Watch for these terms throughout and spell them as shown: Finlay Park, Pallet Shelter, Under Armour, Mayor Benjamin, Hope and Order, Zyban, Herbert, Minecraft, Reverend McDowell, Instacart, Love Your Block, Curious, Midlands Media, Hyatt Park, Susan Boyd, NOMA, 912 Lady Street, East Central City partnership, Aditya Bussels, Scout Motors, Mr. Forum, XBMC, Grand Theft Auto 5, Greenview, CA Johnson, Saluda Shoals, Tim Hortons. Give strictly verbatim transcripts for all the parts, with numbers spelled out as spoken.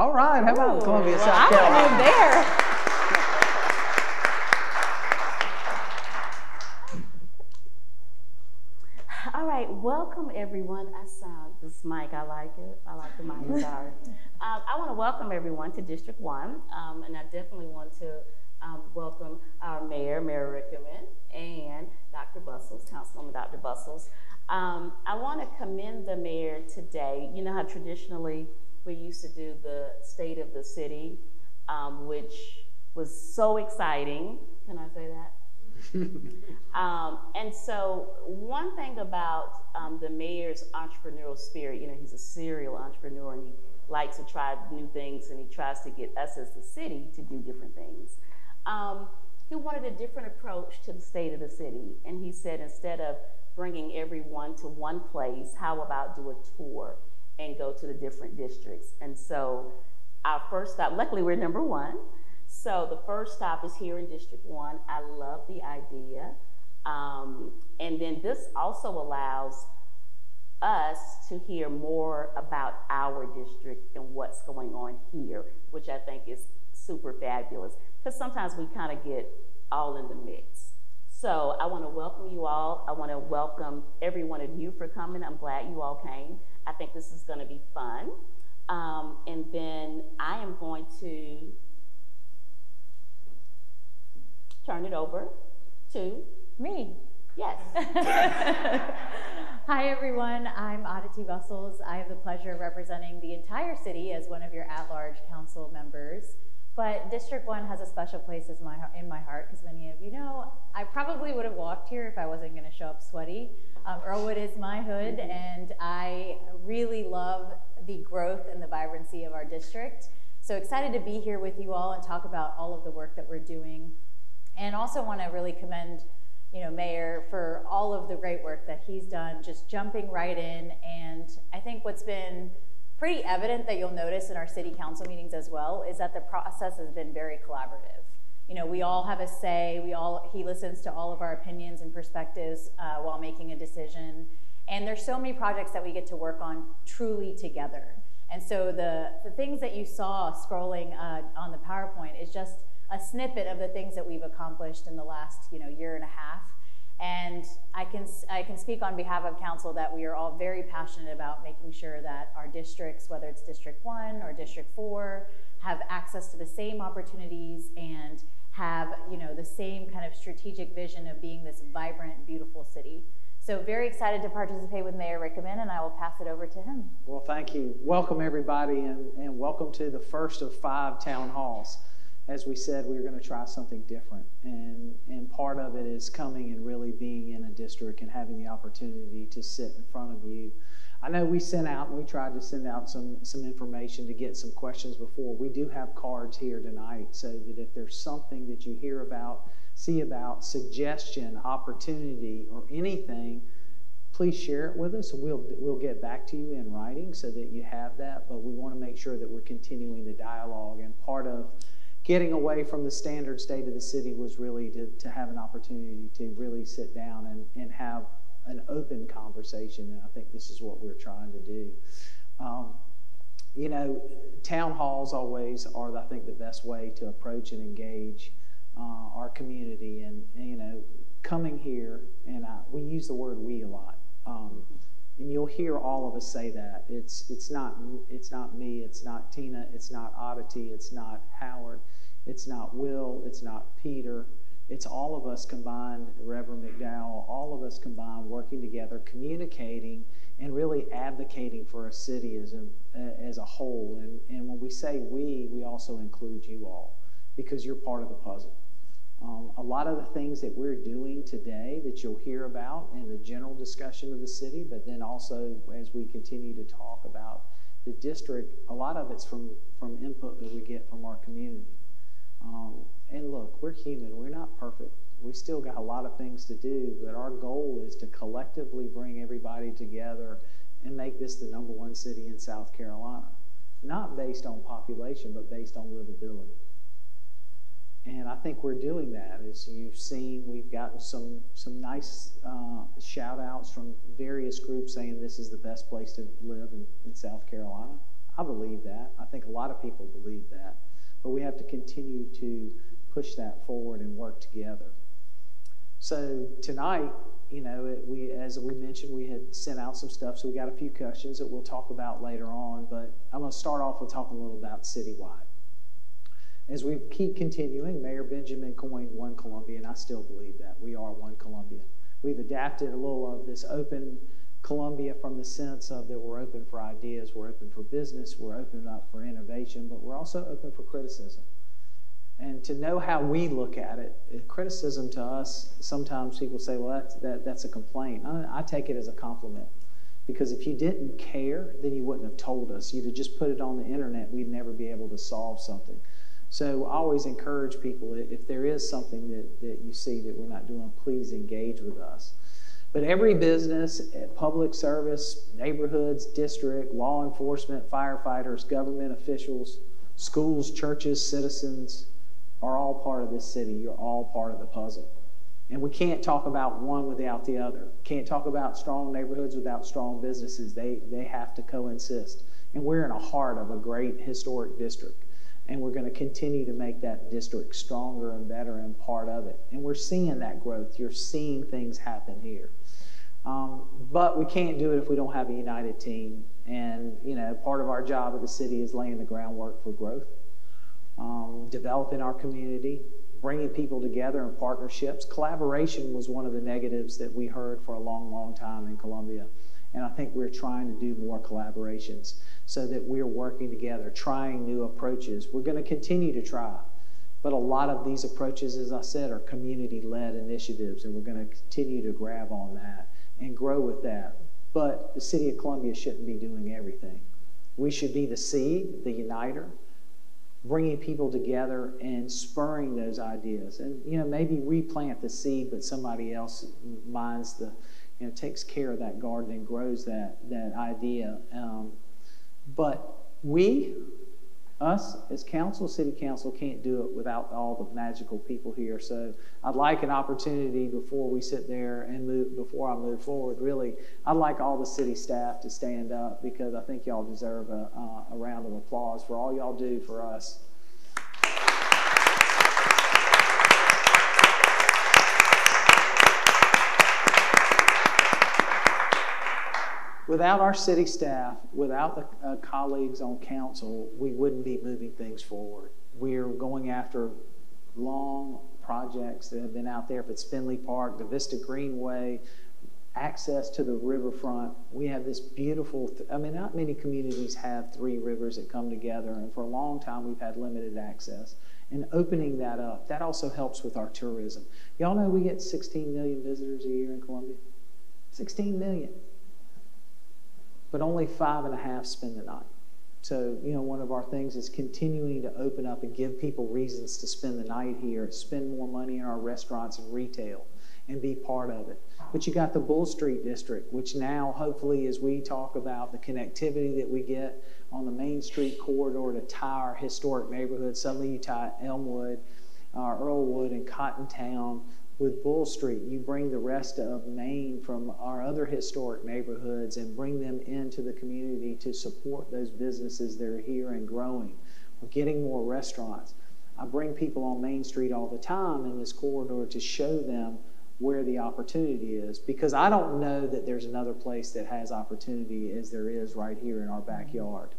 All right, how about Ooh, Columbia, well, South Carolina? I don't live there. All right, welcome everyone. I saw this mic, I like it. I like the mic, sorry. um, I wanna welcome everyone to District One, um, and I definitely want to um, welcome our mayor, Mayor Rickenmann, and Doctor Bussells, Councilwoman Doctor Bussells. Um, I wanna commend the mayor today. You know how traditionally we used to do the State of the City, um, which was so exciting. Can I say that? um, and so one thing about um, the mayor's entrepreneurial spirit, you know, he's a serial entrepreneur and he likes to try new things and he tries to get us as the city to do different things. Um, he wanted a different approach to the state of the city. And he said, instead of bringing everyone to one place, how about do a tour and go to the different districts? And so our first stop, luckily we're number one. So the first stop is here in District One. I love the idea. Um, and then this also allows us to hear more about our district and what's going on here, which I think is super fabulous, because sometimes we kind of get all in the mix. So I wanna welcome you all. I wanna welcome every one of you for coming. I'm glad you all came. I think this is gonna be fun. Um, and then I am going to turn it over to me. Yes. Hi, everyone. I'm Aditya Bussels. I have the pleasure of representing the entire city as one of your at-large council members. But District one has a special place in my, in my heart, because many of you know, I probably would have walked here if I wasn't going to show up sweaty. Um, Earlewood is my hood, and I really love the growth and the vibrancy of our district. So excited to be here with you all and talk about all of the work that we're doing. And also want to really commend, you know, Mayor for all of the great work that he's done, just jumping right in. And I think what's been pretty evident that you'll notice in our city council meetings as well is that the process has been very collaborative. You know, we all have a say. We all, he listens to all of our opinions and perspectives uh, while making a decision. And there's so many projects that we get to work on truly together. And so the, the things that you saw scrolling uh, on the PowerPoint is just a snippet of the things that we've accomplished in the last, you know, year and a half. And I can, I can speak on behalf of council that we are all very passionate about making sure that our districts, whether it's District one or District four, have access to the same opportunities and have, you know, the same kind of strategic vision of being this vibrant, beautiful city. So very excited to participate with Mayor Rickenmann, and I will pass it over to him. Well, thank you. Welcome, everybody, and, and welcome to the first of five town halls. As we said, we were going to try something different, and, and part of it is coming and really being in a district and having the opportunity to sit in front of you. I know we sent out, we tried to send out some, some information to get some questions before. We do have cards here tonight, so that if there's something that you hear about, see about, suggestion, opportunity, or anything, please share it with us. We'll, we'll get back to you in writing so that you have that, but we want to make sure that we're continuing the dialogue, and part of getting away from the standard state of the city was really to, to have an opportunity to really sit down and, and have an open conversation. And I think this is what we're trying to do. Um, you know, town halls always are, I think, the best way to approach and engage uh, our community. And, and, you know, coming here, and I, we use the word we a lot. Um, And you'll hear all of us say that. It's, it's, not, it's not me, it's not Tina, it's not Oddity, it's not Howard, it's not Will, it's not Peter. It's all of us combined, Reverend McDowell, all of us combined working together, communicating, and really advocating for a city as a, as a whole. And, and when we say we, we also include you all, because you're part of the puzzle. Um, a lot of the things that we're doing today that you'll hear about in the general discussion of the city, but then also as we continue to talk about the district, a lot of it's from, from input that we get from our community. Um, and look, we're human, we're not perfect. We still got a lot of things to do, but our goal is to collectively bring everybody together and make this the number one city in South Carolina. Not based on population, but based on livability. And I think we're doing that. As you've seen, we've gotten some, some nice uh, shout outs from various groups saying this is the best place to live in, in South Carolina. I believe that. I think a lot of people believe that. But we have to continue to push that forward and work together. So tonight, you know, it, we, as we mentioned, we had sent out some stuff, so we got a few questions that we'll talk about later on, but I'm going to start off with talking a little about citywide. As we keep continuing, Mayor Benjamin coined One Columbia, and I still believe that. We are One Columbia. We've adapted a little of this open Columbia from the sense of that we're open for ideas, we're open for business, we're open up for innovation, but we're also open for criticism. And to know how we look at it, criticism to us, sometimes people say, well, that's, that, that's a complaint. I, I take it as a compliment, because if you didn't care, then you wouldn't have told us. You'd have just put it on the internet, we'd never be able to solve something. So I always encourage people, if there is something that, that you see that we're not doing, please engage with us. But every business, public service, neighborhoods, district, law enforcement, firefighters, government officials, schools, churches, citizens, are all part of this city. You're all part of the puzzle. And we can't talk about one without the other. Can't talk about strong neighborhoods without strong businesses. They, they have to coexist. And we're in the heart of a great historic district. And we're going to continue to make that district stronger and better and part of it. And we're seeing that growth. You're seeing things happen here. Um, but we can't do it if we don't have a united team. And, you know, part of our job at the city is laying the groundwork for growth. Um, developing our community, bringing people together in partnerships. Collaboration was one of the negatives that we heard for a long, long time in Columbia. And I think we're trying to do more collaborations so that we're working together, trying new approaches. We're going to continue to try. But a lot of these approaches, as I said, are community-led initiatives, and we're going to continue to grab on that and grow with that. But the city of Columbia shouldn't be doing everything. We should be the seed, the uniter, bringing people together and spurring those ideas. And, you know, maybe we plant the seed, but somebody else minds the, you know, takes care of that garden and grows that, that idea. Um, but we, us as council, city council, can't do it without all the magical people here. So I'd like an opportunity before we sit there and move, before I move forward, really, I'd like all the city staff to stand up, because I think y'all deserve a, uh, a round of applause for all y'all do for us. Without our city staff, without the uh, colleagues on council, we wouldn't be moving things forward. We're going after long projects that have been out there. If it's Finlay Park, the Vista Greenway, access to the riverfront. We have this beautiful, th I mean, not many communities have three rivers that come together, and for a long time we've had limited access. And opening that up, that also helps with our tourism. Y'all know we get sixteen million visitors a year in Columbia? sixteen million. But only five and a half spend the night. So, you know, one of our things is continuing to open up and give people reasons to spend the night here, spend more money in our restaurants and retail, and be part of it. But you got the Bull Street District, which now, hopefully, as we talk about the connectivity that we get on the Main Street corridor to tie our historic neighborhoods, suddenly you tie Elmwood, uh, Earlewood, and Cotton Town with Bull Street. You bring the rest of Maine from our other historic neighborhoods and bring them into the community to support those businesses that are here and growing. We're getting more restaurants. I bring people on Main Street all the time in this corridor to show them where the opportunity is, because I don't know that there's another place that has opportunity as there is right here in our backyard.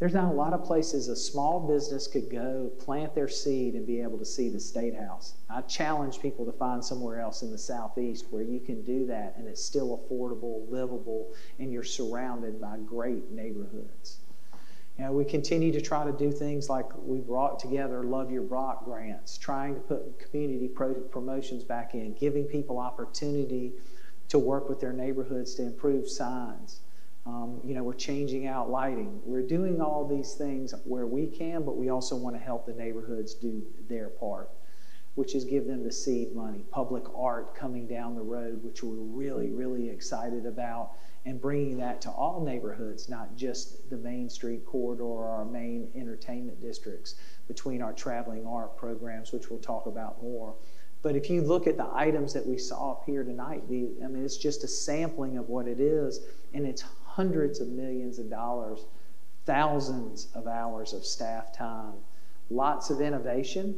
There's not a lot of places a small business could go, plant their seed, and be able to see the State House. I challenge people to find somewhere else in the Southeast where you can do that and it's still affordable, livable, and you're surrounded by great neighborhoods. You know, we continue to try to do things like we brought together Love Your Block grants, trying to put community pro promotions back in, giving people opportunity to work with their neighborhoods to improve signs. Um, you know, we're changing out lighting. We're doing all these things where we can, but we also want to help the neighborhoods do their part, which is give them the seed money. Public art coming down the road, which we're really, really excited about, and bringing that to all neighborhoods, not just the Main Street corridor or our main entertainment districts, between our traveling art programs, which we'll talk about more. But if you look at the items that we saw up here tonight, the, I mean, it's just a sampling of what it is, and it's hundreds of millions of dollars thousands of hours of staff time, lots of innovation,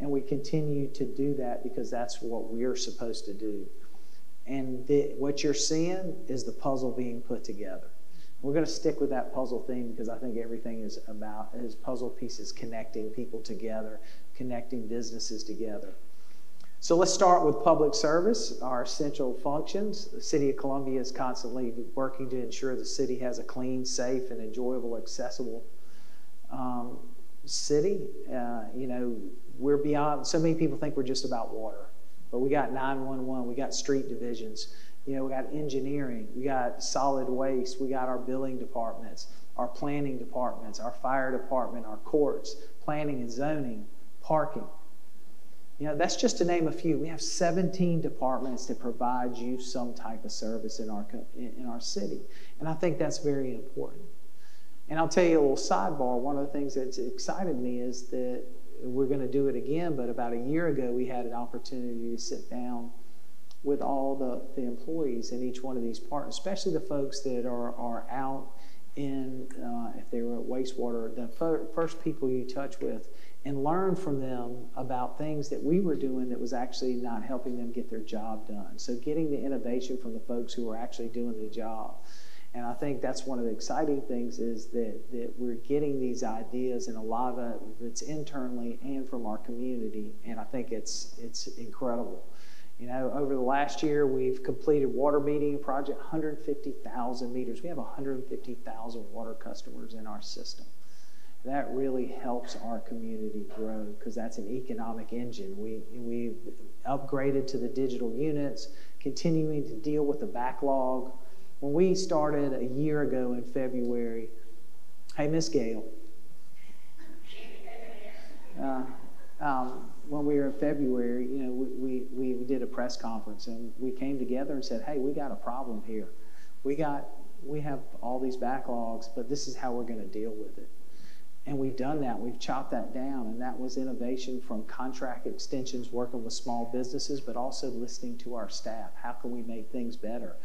and we continue to do that because that's what we're supposed to do. And the, what you're seeing is the puzzle being put together. We're going to stick with that puzzle theme because I think everything is about is puzzle pieces connecting people together, connecting businesses together. So let's start with public service, our essential functions. The City of Columbia is constantly working to ensure the city has a clean, safe, and enjoyable, accessible um, city. Uh, you know, we're beyond, so many people think we're just about water, but we got nine one one, we got street divisions, you know, we got engineering, we got solid waste, we got our billing departments, our planning departments, our fire department, our courts, planning and zoning, parking. You know, that's just to name a few. We have seventeen departments that provide you some type of service in our, in our city. And I think that's very important. And I'll tell you a little sidebar. One of the things that's excited me is that we're going to do it again, but about a year ago, we had an opportunity to sit down with all the, the employees in each one of these parts, especially the folks that are, are out in, uh, if they were at wastewater, the first people you touch with, and learn from them about things that we were doing that was actually not helping them get their job done. So getting the innovation from the folks who are actually doing the job. And I think that's one of the exciting things is that, that we're getting these ideas, and a lot of it's internally and from our community, and I think it's, it's incredible. You know, over the last year, we've completed water metering project, one hundred fifty thousand meters. We have one hundred fifty thousand water customers in our system. That really helps our community grow because that's an economic engine. We, we've upgraded to the digital units, continuing to deal with the backlog. When we started a year ago in February, hey, Miss Gail, uh, um, when we were in February, you know, we, we, we did a press conference and we came together and said, hey, we got a problem here. We, got, we have all these backlogs, but this is how we're going to deal with it. And we've done that, we've chopped that down, and that was innovation from contract extensions, working with small businesses, but also listening to our staff. How can we make things better?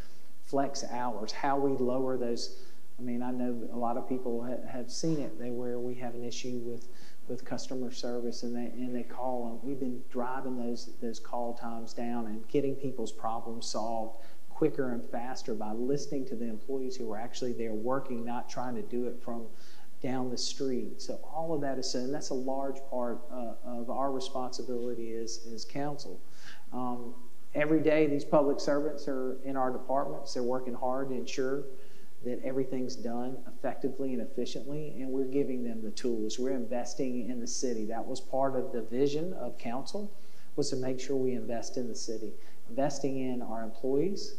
Flex hours, how we lower those. I mean, I know a lot of people ha have seen it, they, where we have an issue with, with customer service and they, and they call them. We've been driving those, those call times down and getting people's problems solved quicker and faster by listening to the employees who are actually there working, not trying to do it from down the street. So all of that is, and that's a large part uh, of our responsibility as, as council. Um, every day, these public servants are in our departments. They're working hard to ensure that everything's done effectively and efficiently, and we're giving them the tools. We're investing in the city. That was part of the vision of council, was to make sure we invest in the city. Investing in our employees,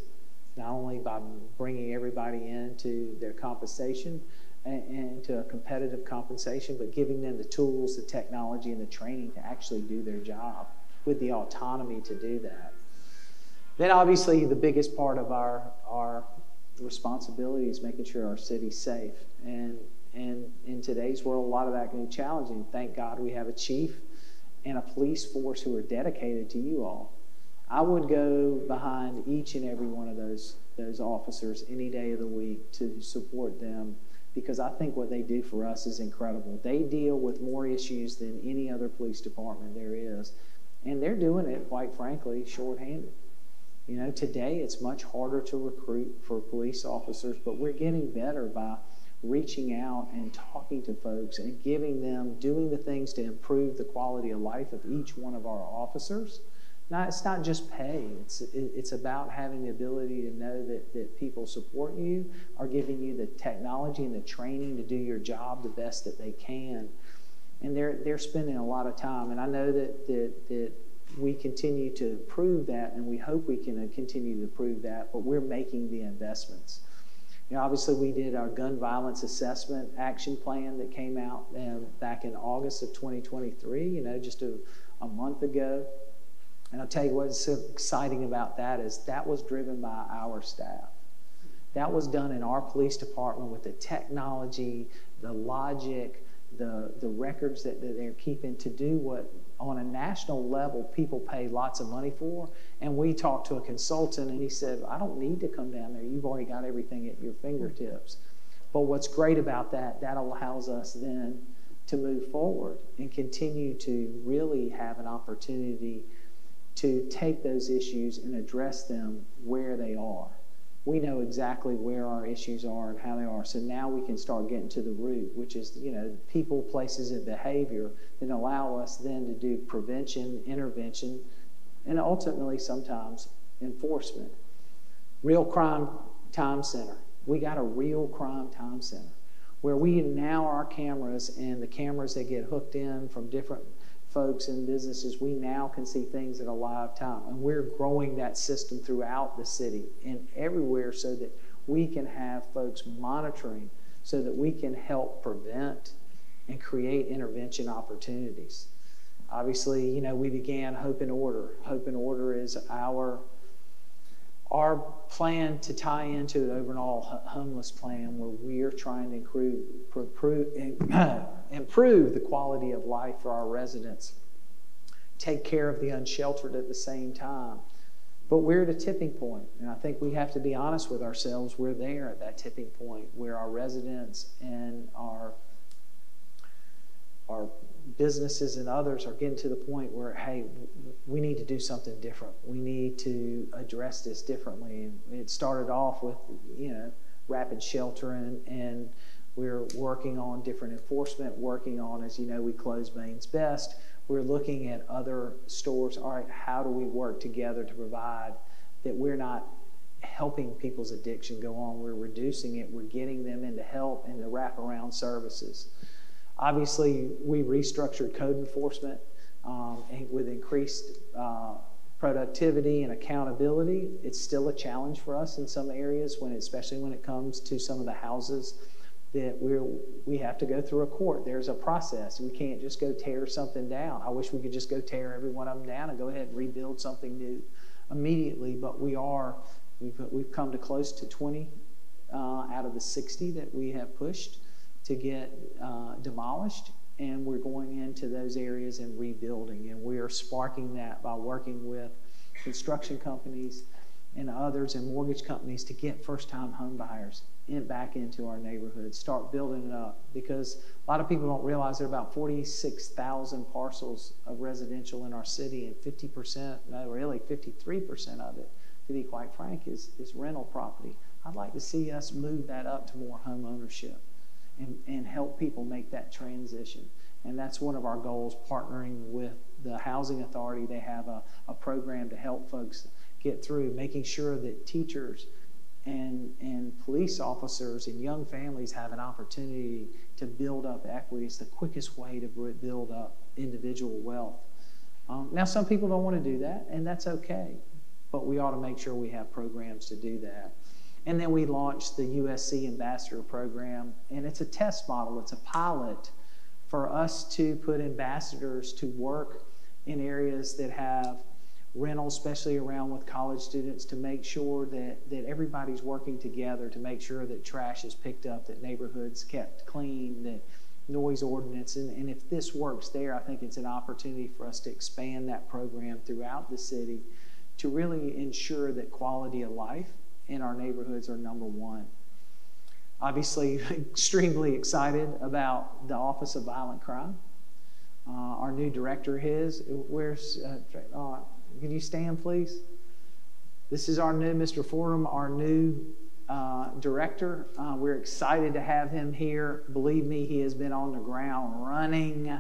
not only by bringing everybody into their compensation, and to a competitive compensation, but giving them the tools, the technology, and the training to actually do their job with the autonomy to do that. Then obviously the biggest part of our, our responsibility is making sure our city's safe. And, and in today's world, a lot of that can be challenging. Thank God we have a chief and a police force who are dedicated to you all. I would go behind each and every one of those, those officers any day of the week to support them, because I think what they do for us is incredible. They deal with more issues than any other police department there is. And they're doing it, quite frankly, shorthanded. You know, today it's much harder to recruit for police officers, but we're getting better by reaching out and talking to folks and giving them, doing the things to improve the quality of life of each one of our officers. Now, it's not just pay. It's, it's about having the ability to know that, that people support you, are giving you the technology and the training to do your job the best that they can. And they're, they're spending a lot of time. And I know that, that, that we continue to improve that, and we hope we can continue to improve that, but we're making the investments. You know, obviously, we did our gun violence assessment action plan that came out um, back in August of twenty twenty-three, you know, just a, a month ago. And I'll tell you what's so exciting about that is that was driven by our staff. That was done in our police department with the technology, the logic, the, the records that, that they're keeping to do what, on a national level, people pay lots of money for. And we talked to a consultant and he said, I don't need to come down there. You've already got everything at your fingertips. But what's great about that, that allows us then to move forward and continue to really have an opportunity to take those issues and address them where they are. We know exactly where our issues are and how they are, so now we can start getting to the root, which is, you know, people, places, and behavior that allow us then to do prevention, intervention, and ultimately sometimes enforcement. Real Crime Time Center. We got a Real Crime Time Center where we now our cameras and the cameras that get hooked in from different folks and businesses, we now can see things at a live time. And we're growing that system throughout the city and everywhere so that we can have folks monitoring so that we can help prevent and create intervention opportunities. Obviously, you know, we began Hope and Order. Hope and Order is our Our plan to tie into an overall homeless plan where we're trying to improve, improve, improve the quality of life for our residents, take care of the unsheltered at the same time. But we're at a tipping point, and I think we have to be honest with ourselves. We're there at that tipping point where our residents and our, our businesses and others are getting to the point where, hey, we need to do something different. We need to address this differently. And it started off with, you know, rapid sheltering, and we're working on different enforcement, working on, as you know, we closed Baines Best. We're looking at other stores. All right, how do we work together to provide that we're not helping people's addiction go on? We're reducing it. We're getting them into help and the wraparound services. Obviously, we restructured code enforcement um, and with increased uh, productivity and accountability. It's still a challenge for us in some areas, when, especially when it comes to some of the houses that we're, we have to go through a court. There's a process. We can't just go tear something down. I wish we could just go tear every one of them down and go ahead and rebuild something new immediately, but we are, we've, we've come to close to twenty uh, out of the sixty that we have pushed to get uh, demolished, and we're going into those areas and rebuilding, and we are sparking that by working with construction companies and others and mortgage companies to get first-time home buyers in, back into our neighborhood, start building it up, because a lot of people don't realize there are about forty-six thousand parcels of residential in our city, and fifty percent, no really fifty-three percent of it, to be quite frank, is, is rental property. I'd like to see us move that up to more home ownership. And, and help people make that transition. And that's one of our goals, partnering with the Housing Authority. They have a, a program to help folks get through, making sure that teachers and, and police officers and young families have an opportunity to build up equity. It's the quickest way to build up individual wealth. Um, now, some people don't want to do that, and that's okay, but we ought to make sure we have programs to do that. And then we launched the U S C Ambassador Program, and it's a test model, it's a pilot for us to put ambassadors to work in areas that have rental, especially around with college students, to make sure that, that everybody's working together to make sure that trash is picked up, that neighborhoods kept clean, that noise ordinance, and, and if this works there, I think it's an opportunity for us to expand that program throughout the city to really ensure that quality of life in our neighborhoods are number one. Obviously, extremely excited about the Office of Violent Crime. Uh, our new director is, where's, uh, uh, can you stand please? This is our new Mister Forum, our new uh, director. Uh, we're excited to have him here. Believe me, he has been on the ground running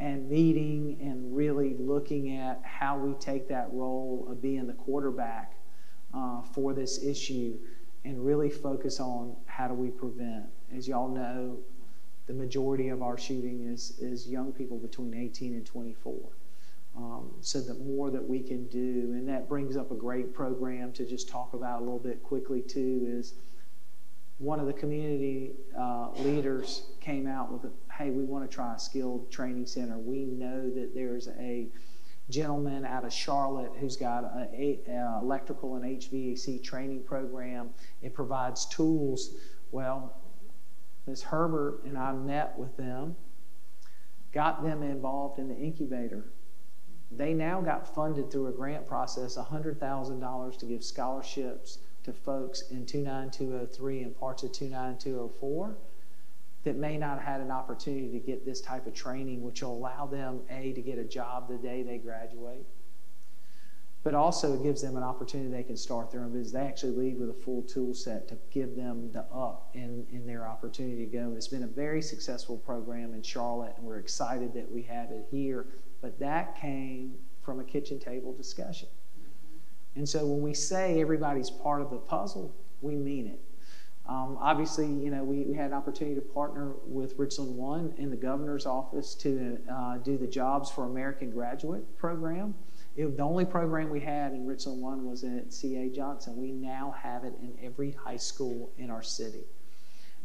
and meeting and really looking at how we take that role of being the quarterback Uh, for this issue and really focus on how do we prevent. As y'all know, the majority of our shooting is, is young people between eighteen and twenty-four. Um, so the more that we can do, and that brings up a great program to just talk about a little bit quickly too, is one of the community uh, leaders came out with, a, hey, we want to try a skilled training center. We know that there's a gentleman out of Charlotte who's got an uh, electrical and H V A C training program. It provides tools. Well, Miz Herbert and I met with them, got them involved in the incubator. They now got funded through a grant process, one hundred thousand dollars to give scholarships to folks in two nine two oh three and parts of two nine two oh four that may not have had an opportunity to get this type of training, which will allow them, A, to get a job the day they graduate, but also it gives them an opportunity they can start their own business. They actually lead with a full tool set to give them the up in, in their opportunity to go. And it's been a very successful program in Charlotte, and we're excited that we have it here. But that came from a kitchen table discussion. And so when we say everybody's part of the puzzle, we mean it. Um, obviously, you know, we, we had an opportunity to partner with Richland One in the governor's office to uh, do the Jobs for American Graduate Program. It, the only program we had in Richland One was at C A Johnson. We now have it in every high school in our city.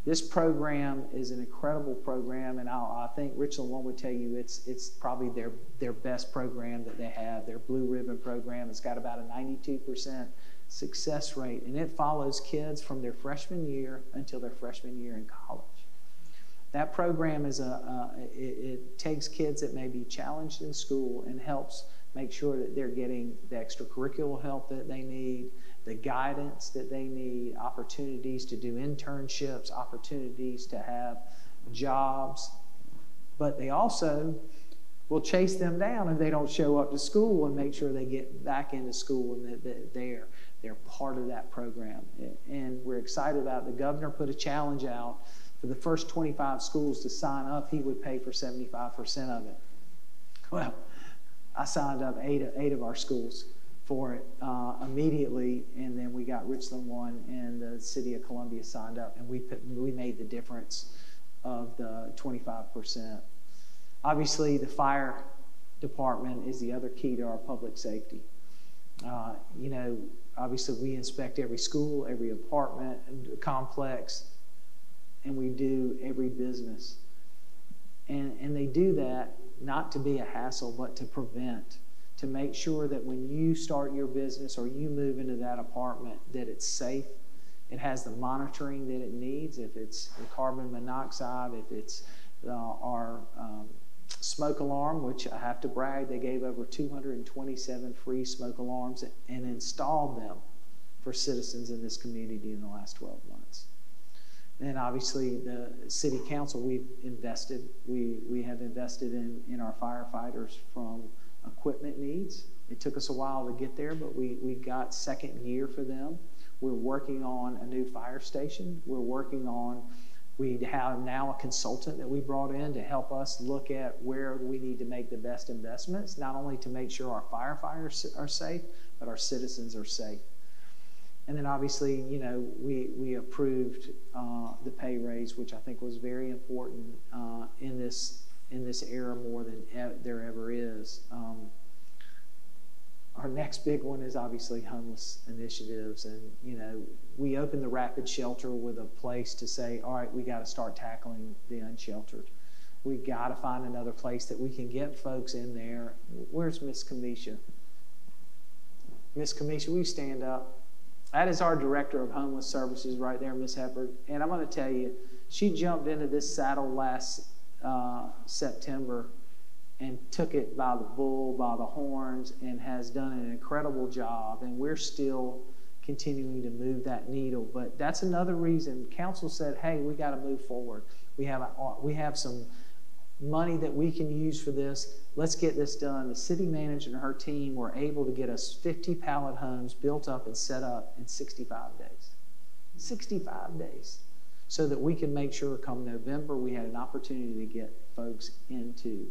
This program is an incredible program, and I'll, I think Richland One would tell you it's it's probably their their best program that they have. Their Blue Ribbon program. It's got about a ninety-two percent success rate, and it follows kids from their freshman year until their freshman year in college. That program is a uh, it, it takes kids that may be challenged in school and helps make sure that they're getting the extracurricular help that they need, the guidance that they need, opportunities to do internships, opportunities to have jobs. But they also will chase them down if they don't show up to school and make sure they get back into school and that they're, they're part of that program. And we're excited about it. The governor put a challenge out for the first twenty-five schools to sign up. He would pay for seventy-five percent of it. Well, I signed up eight of, eight of our schools for it uh, immediately, and then we got Richland One and the City of Columbia signed up, and we put, we made the difference of the twenty-five percent. Obviously, the fire department is the other key to our public safety. Uh, you know, obviously we inspect every school, every apartment and complex, and we do every business. And, and they do that not to be a hassle, but to prevent, to make sure that when you start your business or you move into that apartment, that it's safe, it has the monitoring that it needs, if it's the carbon monoxide, if it's uh, our um, smoke alarm, which I have to brag, they gave over two hundred twenty-seven free smoke alarms and installed them for citizens in this community in the last twelve months. And obviously the city council, we've invested, we, we have invested in, in our firefighters from equipment needs. It took us a while to get there, but we, we got second year for them. We're working on a new fire station. We're working on, we have now a consultant that we brought in to help us look at where we need to make the best investments, not only to make sure our firefighters are safe, but our citizens are safe. And then obviously, you know, we, we approved uh, the pay raise, which I think was very important uh, in this in this era more than e- there ever is. Um, our next big one is obviously homeless initiatives. And, you know, we opened the Rapid Shelter with a place to say, all right, we got to start tackling the unsheltered. We got to find another place that we can get folks in there. Where's Miss Kamisha? Miss Kamisha, will you stand up? That is our director of homeless services right there, Miz Hepburn. And I'm going to tell you, she jumped into this saddle last uh, September and took it by the bull, by the horns, and has done an incredible job. And we're still continuing to move that needle. But that's another reason council said, hey, we got to move forward. We have, a, we have some money that we can use for this. Let's get this done. The city manager and her team were able to get us fifty pallet homes built up and set up in sixty-five days. sixty-five days. So that we can make sure come November we had an opportunity to get folks into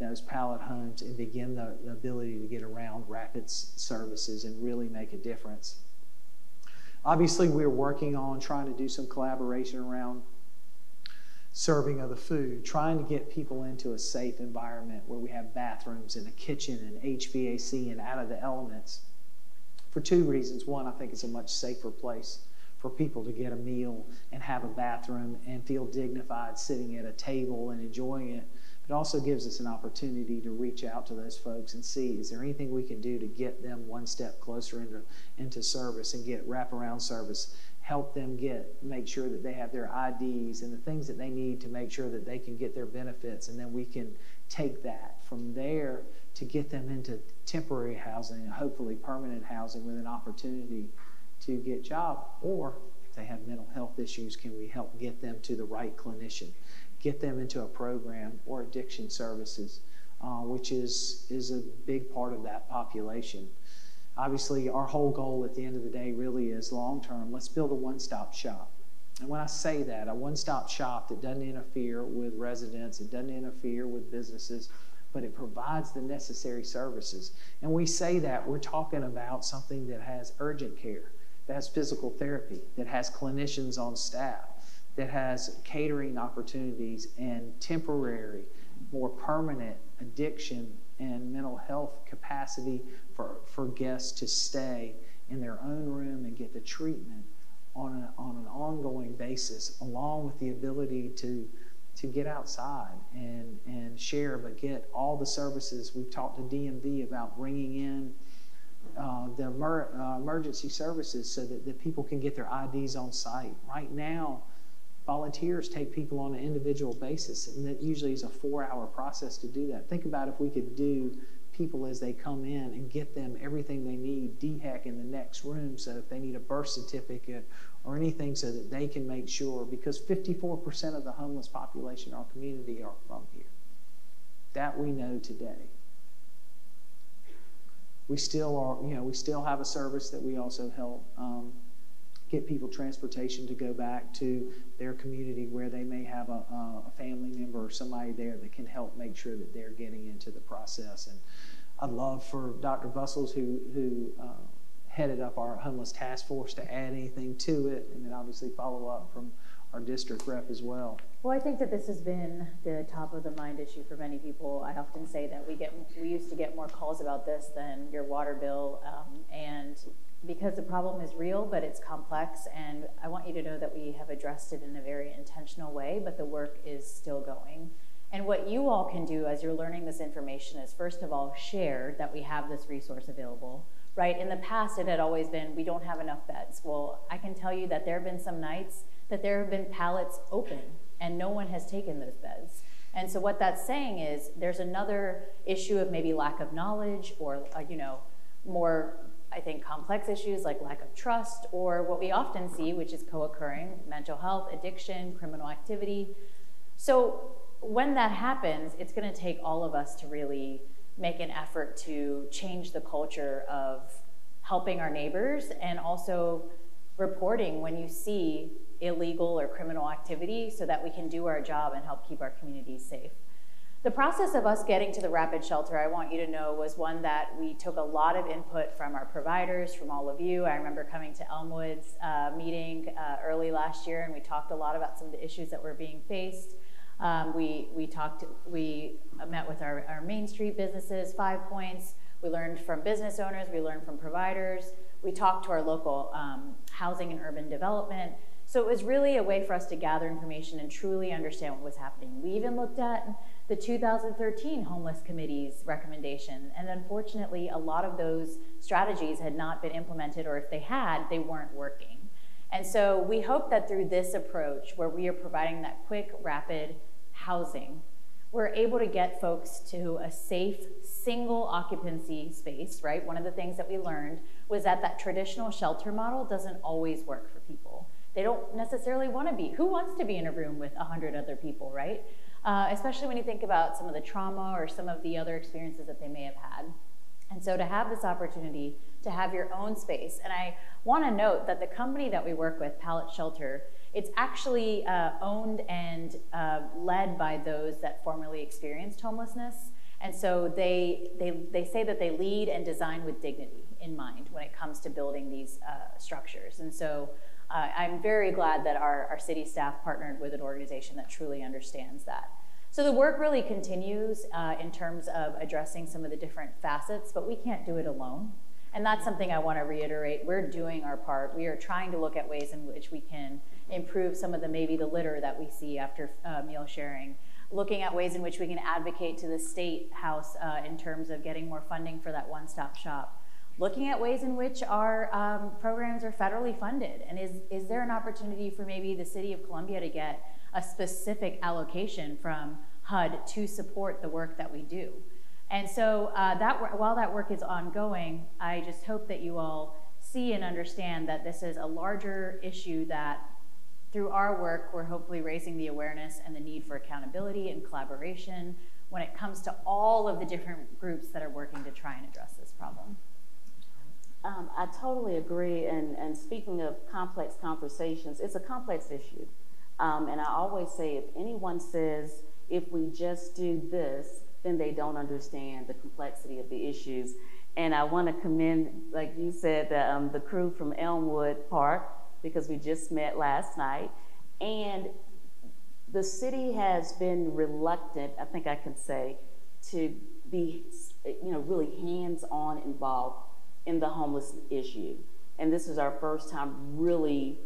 those pallet homes and begin the, the ability to get around rapid services and really make a difference. Obviously, we're working on trying to do some collaboration around serving of the food, trying to get people into a safe environment where we have bathrooms and a kitchen and H V A C and out of the elements for two reasons. One, I think it's a much safer place for people to get a meal and have a bathroom and feel dignified sitting at a table and enjoying it. It also gives us an opportunity to reach out to those folks and see, is there anything we can do to get them one step closer into, into service and get wraparound service, help them get, make sure that they have their I Ds and the things that they need to make sure that they can get their benefits, and then we can take that from there to get them into temporary housing and hopefully permanent housing with an opportunity to get jobs, or if they have mental health issues, can we help get them to the right clinician, get them into a program or addiction services, uh, which is, is a big part of that population. Obviously, our whole goal at the end of the day really is long-term. Let's build a one-stop shop. And when I say that, a one-stop shop that doesn't interfere with residents, it doesn't interfere with businesses, but it provides the necessary services. And we say that, we're talking about something that has urgent care, that has physical therapy, that has clinicians on staff, that has catering opportunities and temporary, more permanent addiction and mental health capacity for, for guests to stay in their own room and get the treatment on, a, on an ongoing basis, along with the ability to to get outside and, and share, but get all the services. We've talked to D M V about bringing in uh, the emer uh, emergency services so that, that people can get their I Ds on site. Right now, volunteers take people on an individual basis, and that usually is a four-hour process to do that. Think about if we could do people as they come in and get them everything they need, D HEC in the next room, so if they need a birth certificate or anything, so that they can make sure, because fifty-four percent of the homeless population in our community are from here. That we know today. We still are, you know, we still have a service that we also help um, get people transportation to go back to their community where they may have a, a family member or somebody there that can help make sure that they're getting into the process. And I'd love for Doctor Bussells, who, who uh, headed up our homeless task force, to add anything to it, and then obviously follow up from our district rep as well. Well, I think that this has been the top of the mind issue for many people. I often say that we get, we used to get more calls about this than your water bill, um, and because the problem is real, but it's complex, and I want you to know that we have addressed it in a very intentional way, but the work is still going. And what you all can do as you're learning this information is, first of all, share that we have this resource available, right? In the past, it had always been, we don't have enough beds. Well, I can tell you that there have been some nights that there have been pallets open, and no one has taken those beds. And so what that's saying is, there's another issue of maybe lack of knowledge, or, uh, you know, more, I think, complex issues like lack of trust, or what we often see, which is co-occurring, mental health, addiction, criminal activity. So when that happens, it's gonna take all of us to really make an effort to change the culture of helping our neighbors, and also reporting when you see illegal or criminal activity, so that we can do our job and help keep our communities safe. The process of us getting to the rapid shelter, I want you to know, was one that we took a lot of input from our providers, from all of you. I remember coming to Elmwood's uh, meeting uh, early last year, and we talked a lot about some of the issues that were being faced. Um, we, we, talked, we met with our, our Main Street businesses, Five Points. We learned from business owners, we learned from providers. We talked to our local um, housing and urban development. So it was really a way for us to gather information and truly understand what was happening. We even looked at the two thousand thirteen Homeless Committee's recommendation, and unfortunately, a lot of those strategies had not been implemented, or if they had, they weren't working. And so we hope that through this approach, where we are providing that quick, rapid housing, we're able to get folks to a safe, single occupancy space, right? One of the things that we learned was that that traditional shelter model doesn't always work for people. They don't necessarily want to be. Who wants to be in a room with a hundred other people, right? Uh, especially when you think about some of the trauma or some of the other experiences that they may have had. And so to have this opportunity to have your own space, and I want to note that the company that we work with, Pallet Shelter, it's actually uh, owned and uh, led by those that formerly experienced homelessness. And so they, they, they say that they lead and design with dignity in mind when it comes to building these uh, structures. And so uh, I'm very glad that our, our city staff partnered with an organization that truly understands that. So the work really continues uh, in terms of addressing some of the different facets, but we can't do it alone. And that's something I want to reiterate. We're doing our part. We are trying to look at ways in which we can improve some of the, maybe the litter that we see after uh, meal sharing, looking at ways in which we can advocate to the state house uh, in terms of getting more funding for that one-stop shop, looking at ways in which our um, programs are federally funded. And is, is there an opportunity for maybe the city of Columbia to get a specific allocation from H U D to support the work that we do? And so uh, that, while that work is ongoing, I just hope that you all see and understand that this is a larger issue that through our work, we're hopefully raising the awareness and the need for accountability and collaboration when it comes to all of the different groups that are working to try and address this problem. Um, I totally agree, and, and speaking of complex conversations, it's a complex issue. Um, and I always say, if anyone says, if we just do this, then they don't understand the complexity of the issues. And I wanna commend, like you said, um, the crew from Elmwood Park, because we just met last night. And the city has been reluctant, I think I can say, to be you know, really hands-on involved in the homeless issue. And this is our first time really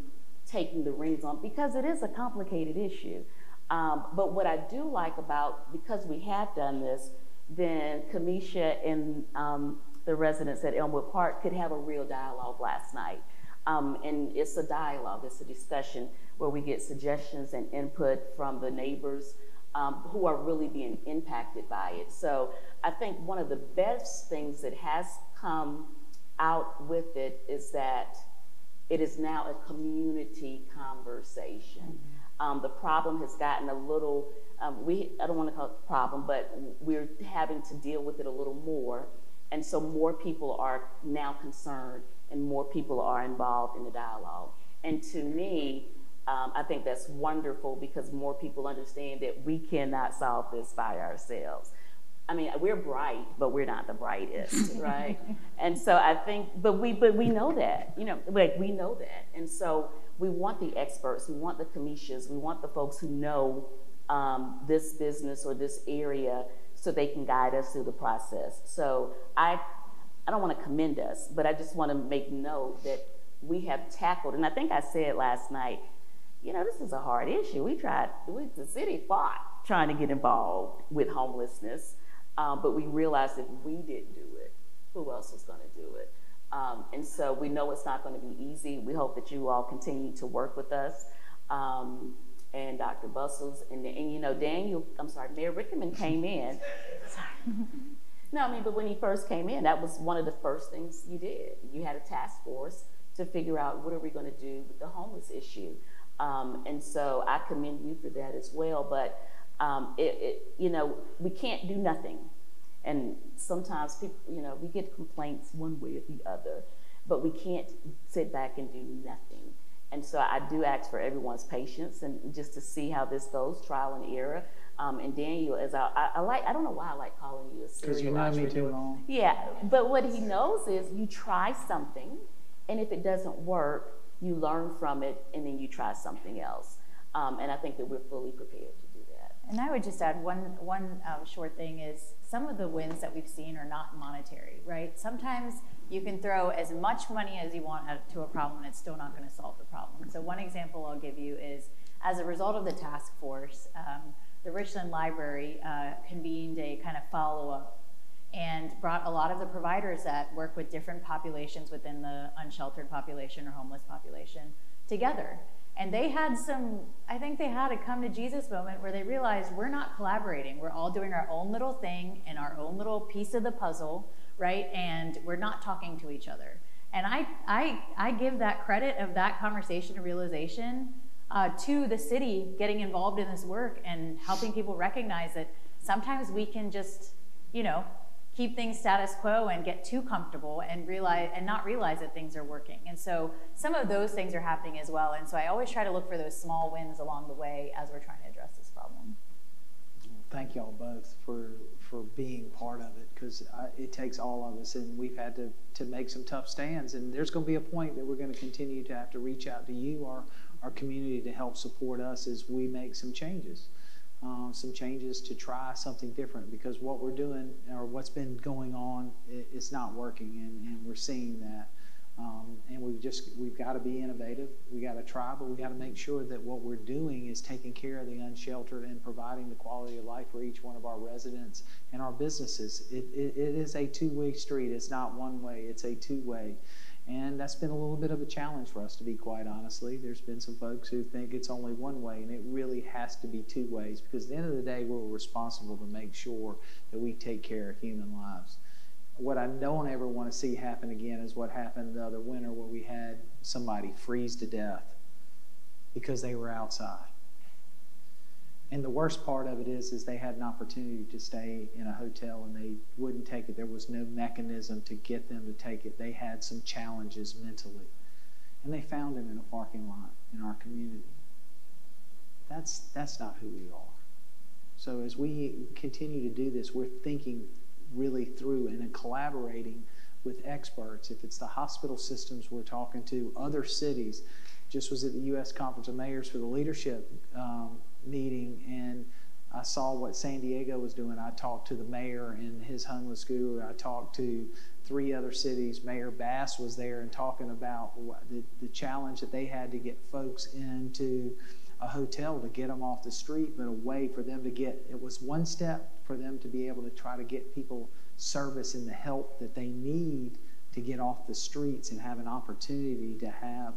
taking the reins on, because it is a complicated issue. Um, but what I do like about, because we have done this, then Kamisha and um, the residents at Elmwood Park could have a real dialogue last night. Um, and it's a dialogue, it's a discussion where we get suggestions and input from the neighbors um, who are really being impacted by it. So I think one of the best things that has come out with it is that it is now a community conversation. Mm-hmm. Um, the problem has gotten a little, um, we, I don't want to call it a problem, but we're having to deal with it a little more. And so more people are now concerned and more people are involved in the dialogue. And to me, um, I think that's wonderful, because more people understand that we cannot solve this by ourselves. I mean, we're bright, but we're not the brightest, right? And so I think, but we, but we know that, you know, like we know that. And so we want the experts, we want the Kamishas, we want the folks who know um, this business or this area, so they can guide us through the process. So I, I don't want to commend us, but I just want to make note that we have tackled, and I think I said last night, you know, this is a hard issue. We tried, we, the city fought trying to get involved with homelessness. Um, but we realized if we didn't do it, who else was going to do it? Um, and so we know it's not going to be easy. We hope that you all continue to work with us, um, and Doctor Bussells, and, and you know, Daniel, I'm sorry, Mayor Rickenmann came in. Sorry. No, I mean, but when he first came in, that was one of the first things you did. You had a task force to figure out what are we going to do with the homeless issue. Um, and so I commend you for that as well. But Um, it, it, you know, we can't do nothing. And sometimes people, you know, we get complaints one way or the other, but we can't sit back and do nothing. And so I do ask for everyone's patience and just to see how this goes, trial and error. Um, and Daniel, as I, I, I like, I don't know why I like calling you a serial. Because you know me too long. Yeah, but what he knows is you try something, and if it doesn't work, you learn from it, and then you try something else. Um, and I think that we're fully prepared. And I would just add one, one um, short thing is some of the wins that we've seen are not monetary, right? Sometimes you can throw as much money as you want at, to a problem, and it's still not going to solve the problem. So one example I'll give you is, as a result of the task force, um, the Richland Library uh, convened a kind of follow-up and brought a lot of the providers that work with different populations within the unsheltered population or homeless population together. And they had some, I think they had a come to Jesus moment where they realized we're not collaborating. We're all doing our own little thing and our own little piece of the puzzle, right? And we're not talking to each other. And I, I, I give that credit of that conversation and realization uh, to the city getting involved in this work and helping people recognize that sometimes we can just, you know, keep things status quo and get too comfortable and realize and not realize that things are working. And so some of those things are happening as well. And so I always try to look for those small wins along the way as we're trying to address this problem. Thank y'all both for for being part of it, because it takes all of us, and we've had to, to make some tough stands. And there's going to be a point that we're going to continue to have to reach out to you, our, our community, to help support us as we make some changes. Uh, some changes to try something different, because what we're doing or what's been going on it, it's not working, and, and we're seeing that, um, and we've just we've got to be innovative. We got to try, but we got to make sure that what we're doing is taking care of the unsheltered and providing the quality of life for each one of our residents and our businesses. It, it, it is a two-way street. It's not one way, it's a two-way. And that's been a little bit of a challenge for us, to be quite honestly. There's been some folks who think it's only one way, and it really has to be two ways, because at the end of the day, we're responsible to make sure that we take care of human lives. What I don't ever want to see happen again is what happened the other winter where we had somebody freeze to death because they were outside. And the worst part of it is, is they had an opportunity to stay in a hotel and they wouldn't take it. There was no mechanism to get them to take it. They had some challenges mentally. And they found him in a parking lot in our community. That's, that's not who we are. So as we continue to do this, we're thinking really through and collaborating with experts. If it's the hospital systems we're talking to, other cities. Just was at the U S Conference of Mayors for the leadership um, meeting, and I saw what San Diego was doing. I talked to the mayor and his homeless guru. I talked to three other cities. Mayor Bass was there and talking about the, the challenge that they had to get folks into a hotel to get them off the street, but a way for them to get, it was one step for them to be able to try to get people service and the help that they need to get off the streets and have an opportunity to have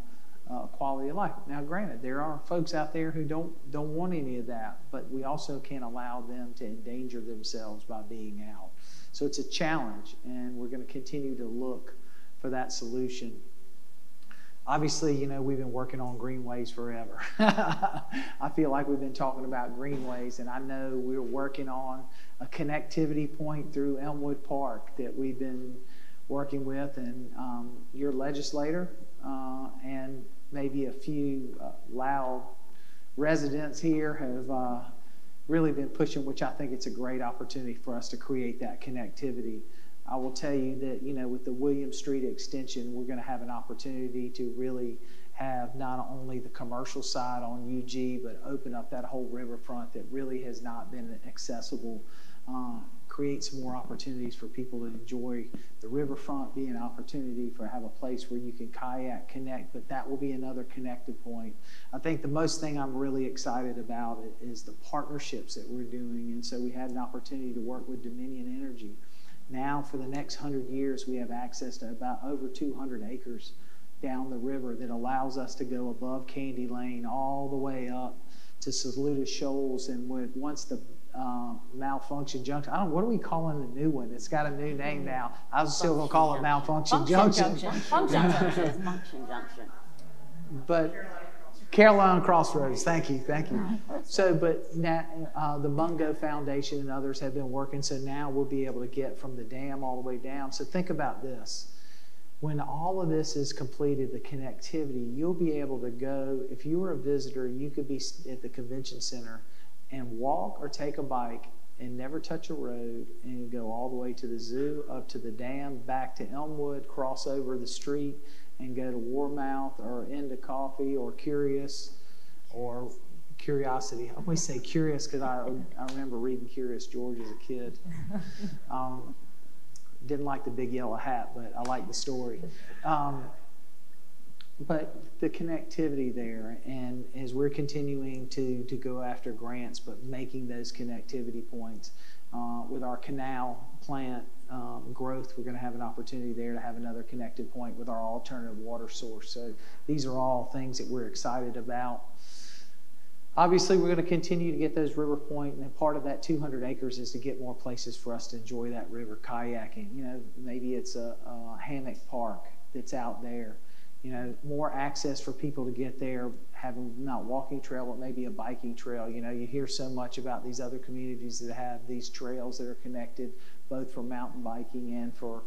uh, quality of life. Now granted, there are folks out there who don't, don't want any of that, but we also can't allow them to endanger themselves by being out. So it's a challenge, and we're going to continue to look for that solution. Obviously, you know, we've been working on greenways forever. I feel like we've been talking about greenways, and I know we're working on a connectivity point through Elmwood Park that we've been working with, and um, your legislator uh, and maybe a few uh, loud residents here have uh, really been pushing, which I think it's a great opportunity for us to create that connectivity. I will tell you that, you know, with the William Street extension, we're going to have an opportunity to really have not only the commercial side on U G, but open up that whole riverfront that really has not been accessible, uh, create some more opportunities for people to enjoy the riverfront, be an opportunity for have a place where you can kayak, connect, but that will be another connected point. I think the most thing I'm really excited about is the partnerships that we're doing, and so we had an opportunity to work with Dominion Energy. Now, for the next hundred years, we have access to about over two hundred acres down the river that allows us to go above Candy Lane all the way up to Saluda Shoals. And with, once the uh, malfunction junction, I don't. What are we calling the new one? It's got a new name now. I was function still gonna call it malfunction junction. Junction. Function junction. Function junction. But. Carolina Crossroads, thank you, thank you. So, but now, uh, the Mungo Foundation and others have been working, so now we'll be able to get from the dam all the way down. So think about this. When all of this is completed, the connectivity, you'll be able to go, if you were a visitor, you could be at the convention center and walk or take a bike and never touch a road and go all the way to the zoo, up to the dam, back to Elmwood, cross over the street, and go to Warmouth or into Coffee or Curious or Curiosity. I always say Curious because I, I remember reading Curious George as a kid. Um, didn't like the big yellow hat, but I liked the story. Um, but the connectivity there, and as we're continuing to, to go after grants, but making those connectivity points uh, with our canal plant, Um, growth, we're going to have an opportunity there to have another connected point with our alternative water source. So these are all things that we're excited about. Obviously, we're going to continue to get those river point, and part of that two hundred acres is to get more places for us to enjoy that river kayaking. You know, maybe it's a, a hammock park that's out there. You know, more access for people to get there, having not walking trail, but maybe a biking trail. You know, you hear so much about these other communities that have these trails that are connected, both for mountain biking and for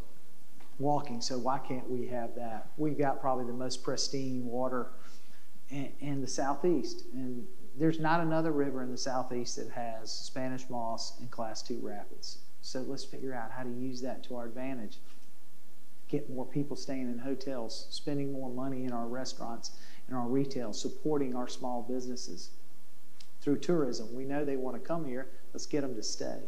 walking. So why can't we have that? We've got probably the most pristine water in, in the Southeast. And there's not another river in the Southeast that has Spanish Moss and Class two rapids. So let's figure out how to use that to our advantage. Get more people staying in hotels, spending more money in our restaurants and our retail, supporting our small businesses through tourism. We know they want to come here. Let's get them to stay.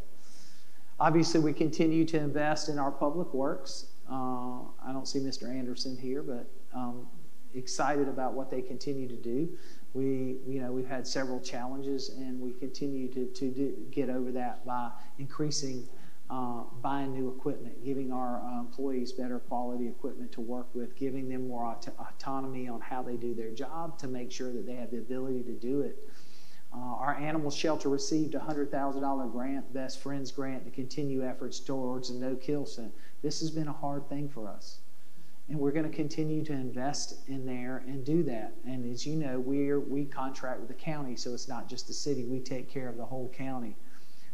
Obviously, we continue to invest in our public works. Uh, I don't see Mister Anderson here, but um, excited about what they continue to do. We, you know, we've had several challenges, and we continue to, to do, get over that by increasing Uh, buying new equipment, giving our uh, employees better quality equipment to work with, giving them more aut autonomy on how they do their job to make sure that they have the ability to do it. Uh, our animal shelter received a one hundred thousand dollar grant, Best Friends grant, to continue efforts towards a no-kill This has been a hard thing for us. And we're going to continue to invest in there and do that. And as you know, we're, we contract with the county, so it's not just the city. We take care of the whole county.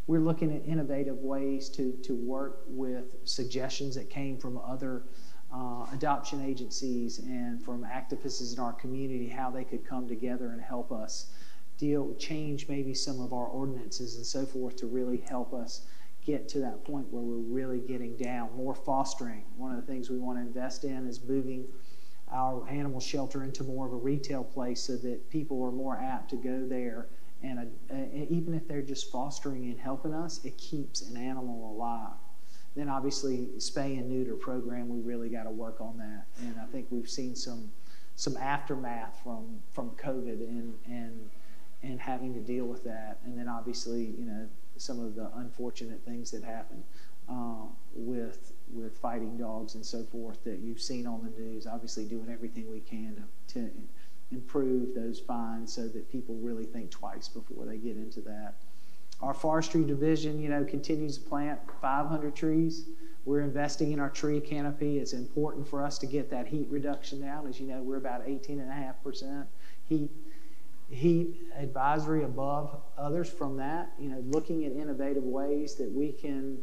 We're looking at innovative ways to, to work with suggestions that came from other uh, adoption agencies and from activists in our community, how they could come together and help us deal, change maybe some of our ordinances and so forth to really help us get to that point where we're really getting down. More fostering. One of the things we want to invest in is moving our animal shelter into more of a retail place so that people are more apt to go there. And a, a, even if they're just fostering and helping us, it keeps an animal alive. Then obviously spay and neuter program, we really got to work on that. And I think we've seen some some aftermath from, from COVID and, and, and having to deal with that. And then obviously, you know, some of the unfortunate things that happen uh, with with fighting dogs and so forth that you've seen on the news, obviously doing everything we can to, to improve those fines so that people really think twice before they get into that. Our forestry division, you know, continues to plant five hundred trees. We're investing in our tree canopy. It's important for us to get that heat reduction down. As you know, we're about eighteen and a half percent heat. heat advisory above others from that, you know, looking at innovative ways that we can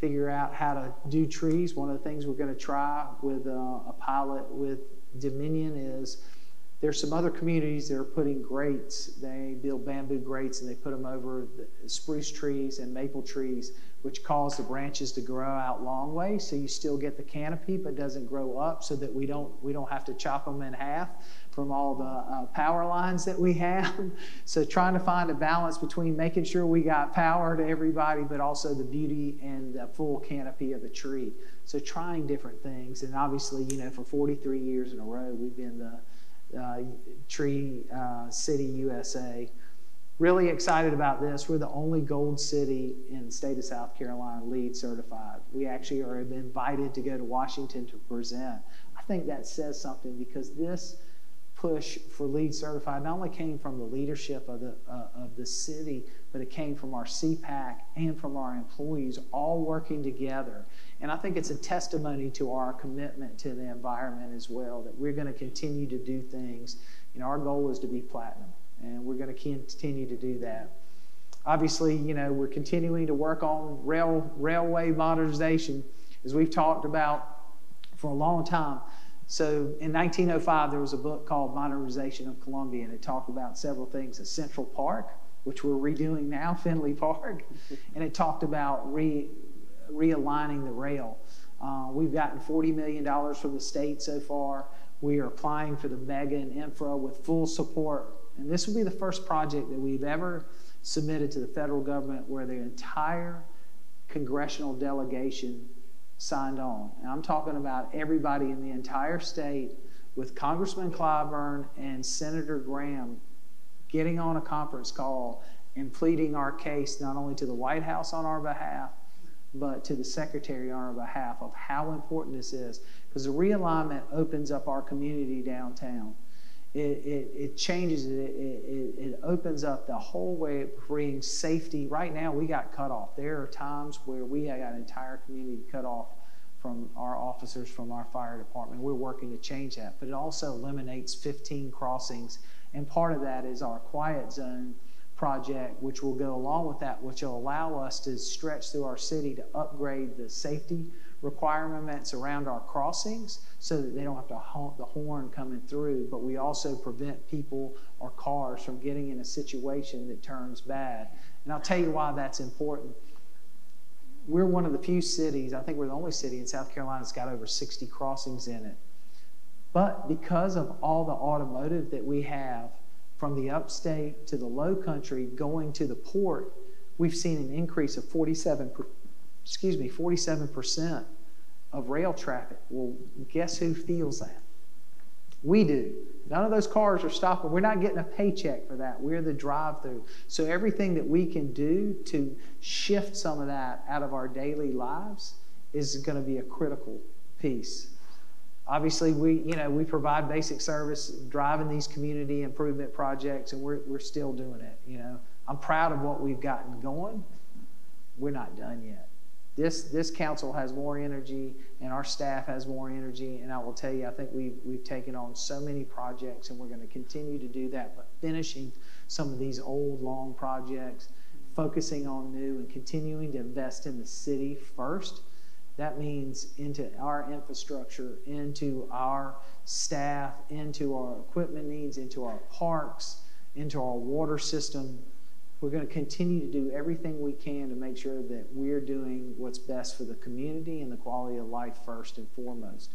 figure out how to do trees. One of the things we're going to try with uh, a pilot with Dominion is there's some other communities that are putting grates. They build bamboo grates and they put them over the spruce trees and maple trees, which cause the branches to grow out long ways, so you still get the canopy but doesn't grow up, so that we don't we don't have to chop them in half from all the uh, power lines that we have. So trying to find a balance between making sure we got power to everybody, but also the beauty and the full canopy of a tree. So trying different things. And obviously, you know, for forty-three years in a row, we've been the uh, Tree uh, City U S A. Really excited about this. We're the only gold city in the state of South Carolina LEED certified. We actually are invited to go to Washington to present. I think that says something, because this push for LEED certified not only came from the leadership of the, uh, of the city, but it came from our C PAC and from our employees all working together. And I think it's a testimony to our commitment to the environment as well, that we're going to continue to do things. You know, our goal is to be platinum. And we're going to continue to do that. Obviously, you know, we're continuing to work on rail, railway modernization, as we've talked about for a long time. So in nineteen oh five, there was a book called Modernization of Columbia, and it talked about several things. A Central Park, which we're redoing now, Finlay Park, and it talked about re, realigning the rail. Uh, we've gotten forty million dollars from the state so far. We are applying for the MEGA and infra with full support. And this will be the first project that we've ever submitted to the federal government where the entire congressional delegation signed on. And I'm talking about everybody in the entire state, with Congressman Clyburn and Senator Graham getting on a conference call and pleading our case, not only to the White House on our behalf, but to the Secretary on our behalf, of how important this is. Because the realignment opens up our community downtown. It, it, it changes it, it, it opens up the whole way. It brings safety. Right now, we got cut off. There are times where we got an entire community cut off from our officers, from our fire department. We're working to change that, but it also eliminates fifteen crossings, and part of that is our quiet zone project, which will go along with that, which will allow us to stretch through our city to upgrade the safety requirements around our crossings, so that they don't have to honk the horn coming through, but we also prevent people or cars from getting in a situation that turns bad. And I'll tell you why that's important. We're one of the few cities, I think we're the only city in South Carolina that's got over sixty crossings in it. But because of all the automotive that we have, from the upstate to the low country going to the port, we've seen an increase of forty-seven percent. Excuse me, forty-seven percent of rail traffic. Well, guess who feels that? We do. None of those cars are stopping. We're not getting a paycheck for that. We're the drive-through. So everything that we can do to shift some of that out of our daily lives is going to be a critical piece. Obviously, we, you know, we provide basic service, driving these community improvement projects, and we're, we're still doing it. You know, I'm proud of what we've gotten going. We're not done yet. This, this council has more energy, and our staff has more energy, and I will tell you, I think we've, we've taken on so many projects, and we're going to continue to do that, but finishing some of these old, long projects, focusing on new, and continuing to invest in the city first. That means into our infrastructure, into our staff, into our equipment needs, into our parks, into our water system. We're going to continue to do everything we can to make sure that we're doing what's best for the community and the quality of life first and foremost.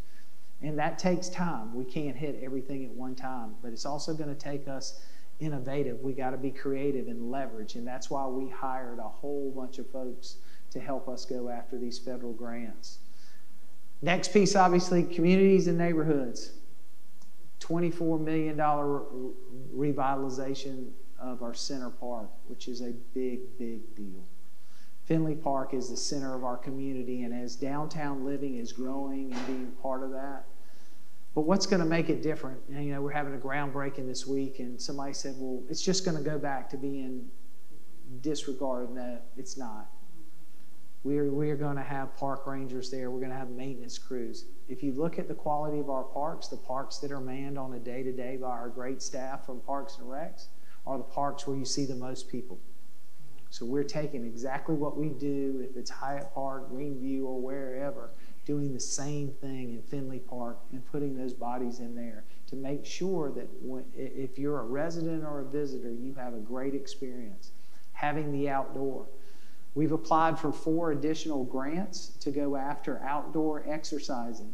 And that takes time. We can't hit everything at one time, but it's also going to take us innovative. We got to be creative and leverage, and that's why we hired a whole bunch of folks to help us go after these federal grants. Next piece, obviously, communities and neighborhoods. twenty-four million dollars revitalization of our Center Park, which is a big, big deal. Finlay Park is the center of our community, and as downtown living is growing and being part of that, but what's going to make it different? And, you know, we're having a groundbreaking this week, and somebody said, well, it's just going to go back to being disregarded. No, it's not. We're, we're going to have park rangers there. We're going to have maintenance crews. If you look at the quality of our parks, the parks that are manned on a day-to-day by our great staff from Parks and Recs, are the parks where you see the most people. So we're taking exactly what we do, if it's Hyatt Park, Greenview, or wherever, doing the same thing in Finlay Park and putting those bodies in there to make sure that when, if you're a resident or a visitor, you have a great experience having the outdoor. We've applied for four additional grants to go after outdoor exercising.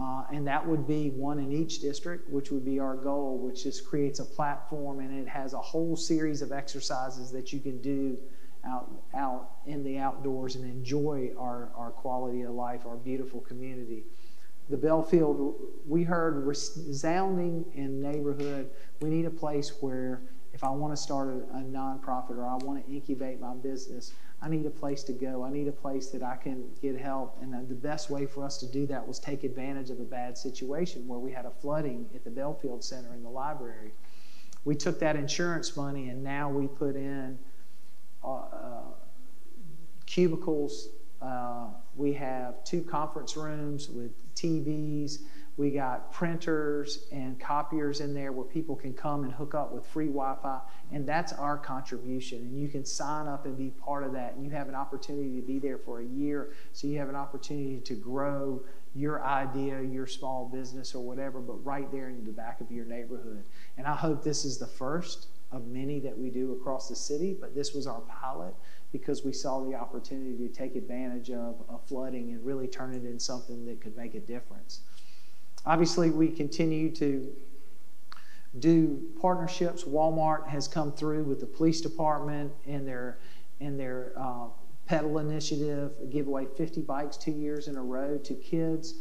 Uh, and that would be one in each district, which would be our goal, which just creates a platform, and it has a whole series of exercises that you can do out, out in the outdoors and enjoy our, our quality of life, our beautiful community. The Bellfield, we heard resounding in neighborhood, we need a place where if I want to start a, a nonprofit or I want to incubate my business, I need a place to go. I need a place that I can get help. And the best way for us to do that was take advantage of a bad situation where we had a flooding at the Bellfield Center in the library. We took that insurance money, and now we put in uh, uh, cubicles. Uh, we have two conference rooms with T Vs. We got printers and copiers in there where people can come and hook up with free Wi-Fi, and that's our contribution. And you can sign up and be part of that, and you have an opportunity to be there for a year, so you have an opportunity to grow your idea, your small business or whatever, but right there in the back of your neighborhood. And I hope this is the first of many that we do across the city, but this was our pilot because we saw the opportunity to take advantage of a flooding and really turn it into something that could make a difference. Obviously, we continue to do partnerships. Walmart has come through with the police department and their, and their uh, pedal initiative, give away fifty bikes two years in a row to kids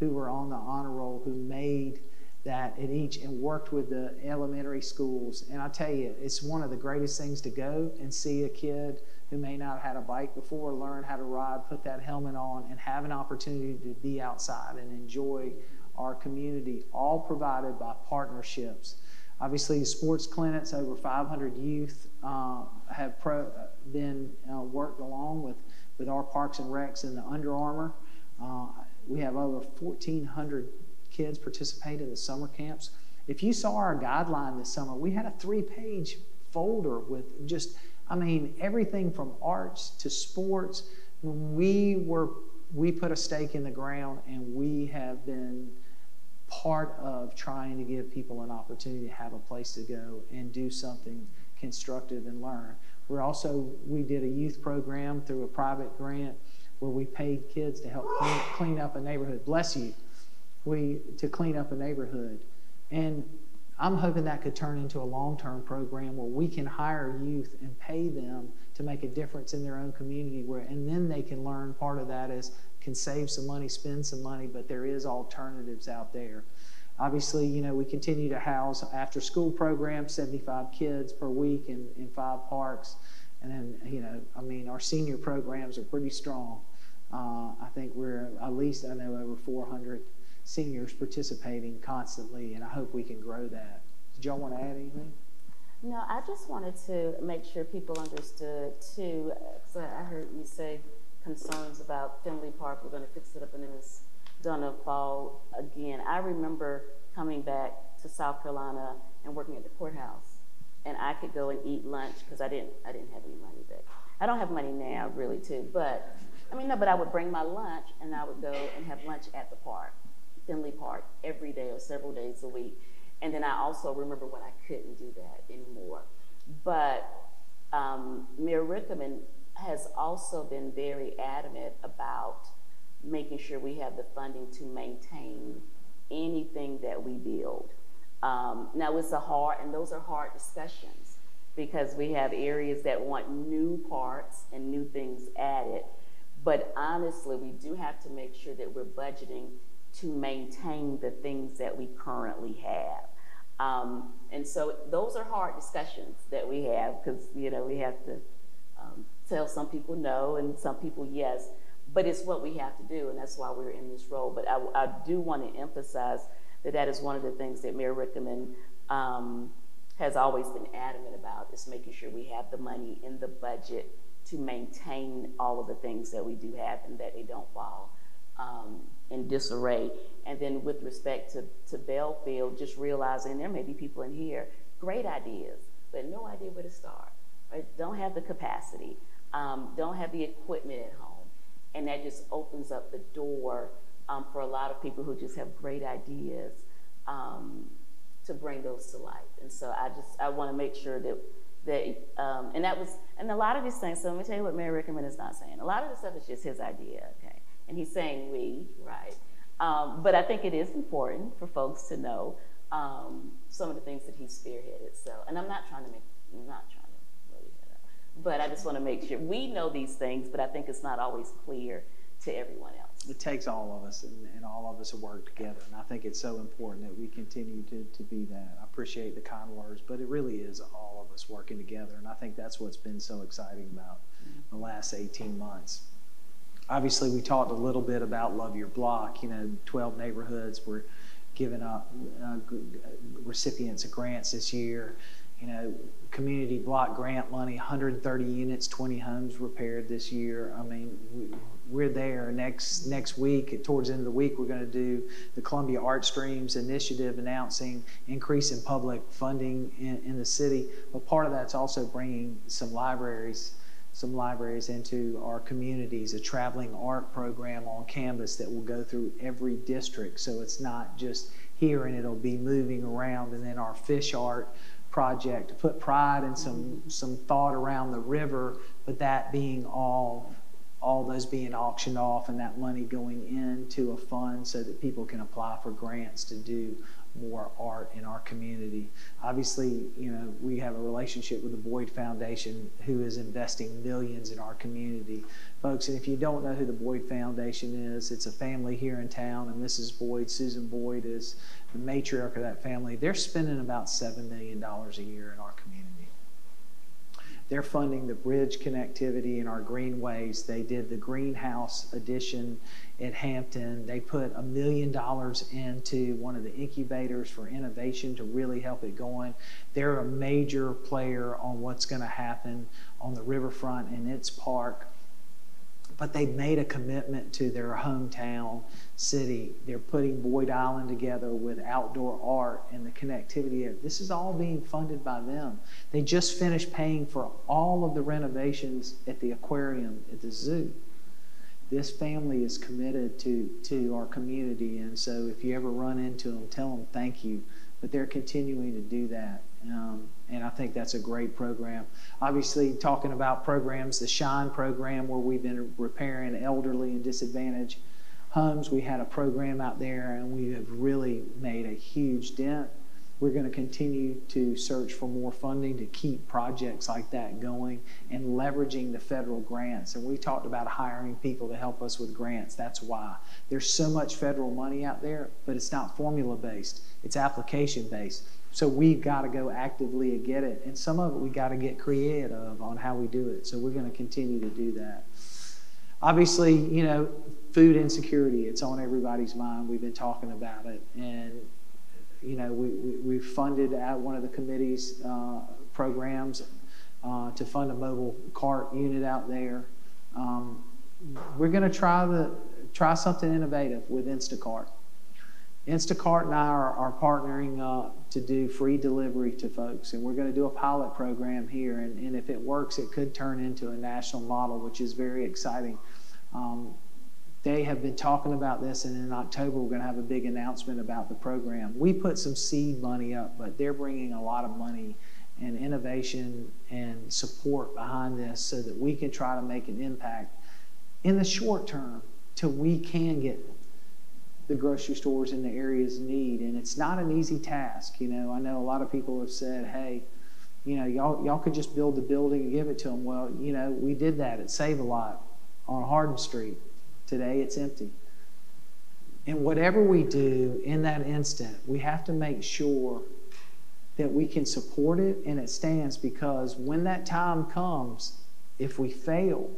who were on the honor roll, who made that at each and worked with the elementary schools. And I tell you, it's one of the greatest things to go and see a kid who may not have had a bike before learn how to ride, put that helmet on, and have an opportunity to be outside and enjoy our community, all provided by partnerships. Obviously, sports clinics, over five hundred youth uh, have pro, uh, been uh, worked along with, with our Parks and Recs and the Under Armour. Uh, we have over fourteen hundred kids participate in the summer camps. If you saw our guideline this summer, we had a three-page folder with just, I mean, everything from arts to sports. We were, we put a stake in the ground, and we have been part of trying to give people an opportunity to have a place to go and do something constructive and learn. We're also, we did a youth program through a private grant where we paid kids to help clean, clean up a neighborhood. Bless you. We, to clean up a neighborhood. And I'm hoping that could turn into a long-term program where we can hire youth and pay them to make a difference in their own community, where, and then they can learn part of that is can save some money, spend some money, but there is alternatives out there. Obviously, you know, we continue to house after-school programs, seventy-five kids per week in, in five parks. And then, you know, I mean, our senior programs are pretty strong. Uh, I think we're, at least I know, over four hundred seniors participating constantly, and I hope we can grow that. Did y'all want to add anything? No, I just wanted to make sure people understood too, so I heard you say concerns about Finlay Park. We're going to fix it up and then it's going to fall again. I remember coming back to South Carolina and working at the courthouse, and I could go and eat lunch because I didn't, I didn't have any money back. I don't have money now, really, too. But I mean, no, but I would bring my lunch and I would go and have lunch at the park, Finlay Park, every day or several days a week. And then I also remember when I couldn't do that anymore. But um, Mayor Rickenmann has also been very adamant about making sure we have the funding to maintain anything that we build. Um, now it's a hard, and those are hard discussions because we have areas that want new parts and new things added. But honestly, we do have to make sure that we're budgeting to maintain the things that we currently have. Um, and so those are hard discussions that we have because, you know, we have to um, tell some people no and some people yes, but it's what we have to do, and that's why we're in this role. But I, I do want to emphasize that that is one of the things that Mayor Rickenmann um, has always been adamant about, is making sure we have the money in the budget to maintain all of the things that we do have and that they don't fall um, in disarray. And then with respect to, to Belfield, just realizing there may be people in here, great ideas, but no idea where to start, right? Don't have the capacity, um, don't have the equipment at home. And that just opens up the door um, for a lot of people who just have great ideas um, to bring those to life. And so I just, I wanna make sure that, that um, and that was, and a lot of these things, so let me tell you what Mayor Rickenmann is not saying. A lot of this stuff is just his idea, okay? And he's saying we, right? Um, but I think it is important for folks to know um, some of the things that he spearheaded. So, and I'm not trying to make, I'm not trying to blow your head up, but I just want to make sure we know these things. But I think it's not always clear to everyone else. It takes all of us, and, and all of us work together. And I think it's so important that we continue to to be that. I appreciate the kind words, but it really is all of us working together. And I think that's what's been so exciting about the last eighteen months. Obviously, we talked a little bit about Love Your Block. You know, twelve neighborhoods were given up uh, recipients of grants this year. You know, community block grant money, one hundred thirty units, twenty homes repaired this year. I mean, we, we're there. Next next week, towards the end of the week, we're going to do the Columbia Art Streams Initiative, announcing increase in public funding in, in the city. But part of that's also bringing some libraries some libraries into our communities, a traveling art program on campus that will go through every district. So it's not just here, and it'll be moving around. And then our fish art project to put pride and some, some thought around the river, but that being all, all those being auctioned off and that money going into a fund so that people can apply for grants to do more art in our community. Obviously, you know, we have a relationship with the Boyd Foundation, who is investing millions in our community. Folks, and if you don't know who the Boyd Foundation is, it's a family here in town, and Missus Boyd, Susan Boyd, is the matriarch of that family. They're spending about seven million dollars a year in our community. They're funding the bridge connectivity in our greenways. They did the greenhouse addition at Hampton. They put a million dollars into one of the incubators for innovation to really help it going. They're a major player on what's going to happen on the riverfront and its park. But they've made a commitment to their hometown city. They're putting Boyd Island together with outdoor art and the connectivity. This is all being funded by them. They just finished paying for all of the renovations at the aquarium at the zoo. This family is committed to, to our community, and so if you ever run into them, tell them thank you. But they're continuing to do that. Um, and I think that's a great program. Obviously, talking about programs, the SHINE program, where we've been repairing elderly and disadvantaged homes. We had a program out there, and we have really made a huge dent. We're going to continue to search for more funding to keep projects like that going and leveraging the federal grants. And we talked about hiring people to help us with grants. That's why. There's so much federal money out there, but it's not formula-based. It's application-based. So we've got to go actively and get it. And some of it we got to get creative on how we do it. So we're going to continue to do that. Obviously, you know, food insecurity, it's on everybody's mind. We've been talking about it. And, you know, we, we, we funded at one of the committee's uh, programs uh, to fund a mobile cart unit out there. Um, we're going to try the try something innovative with Instacart. Instacart and I are, are partnering uh, to do free delivery to folks, and we're going to do a pilot program here, and, and if it works, it could turn into a national model, which is very exciting. Um, they have been talking about this, and in October, we're going to have a big announcement about the program. We put some seed money up, but they're bringing a lot of money and innovation and support behind this so that we can try to make an impact in the short term till we can get the grocery stores in the areas need. And it's not an easy task. You know, I know a lot of people have said, hey, you know, y'all y'all could just build the building and give it to them. Well, you know, we did that at Save a Lot on Hardin Street. Today it's empty. And whatever we do in that instant, we have to make sure that we can support it and it stands, because when that time comes, if we fail,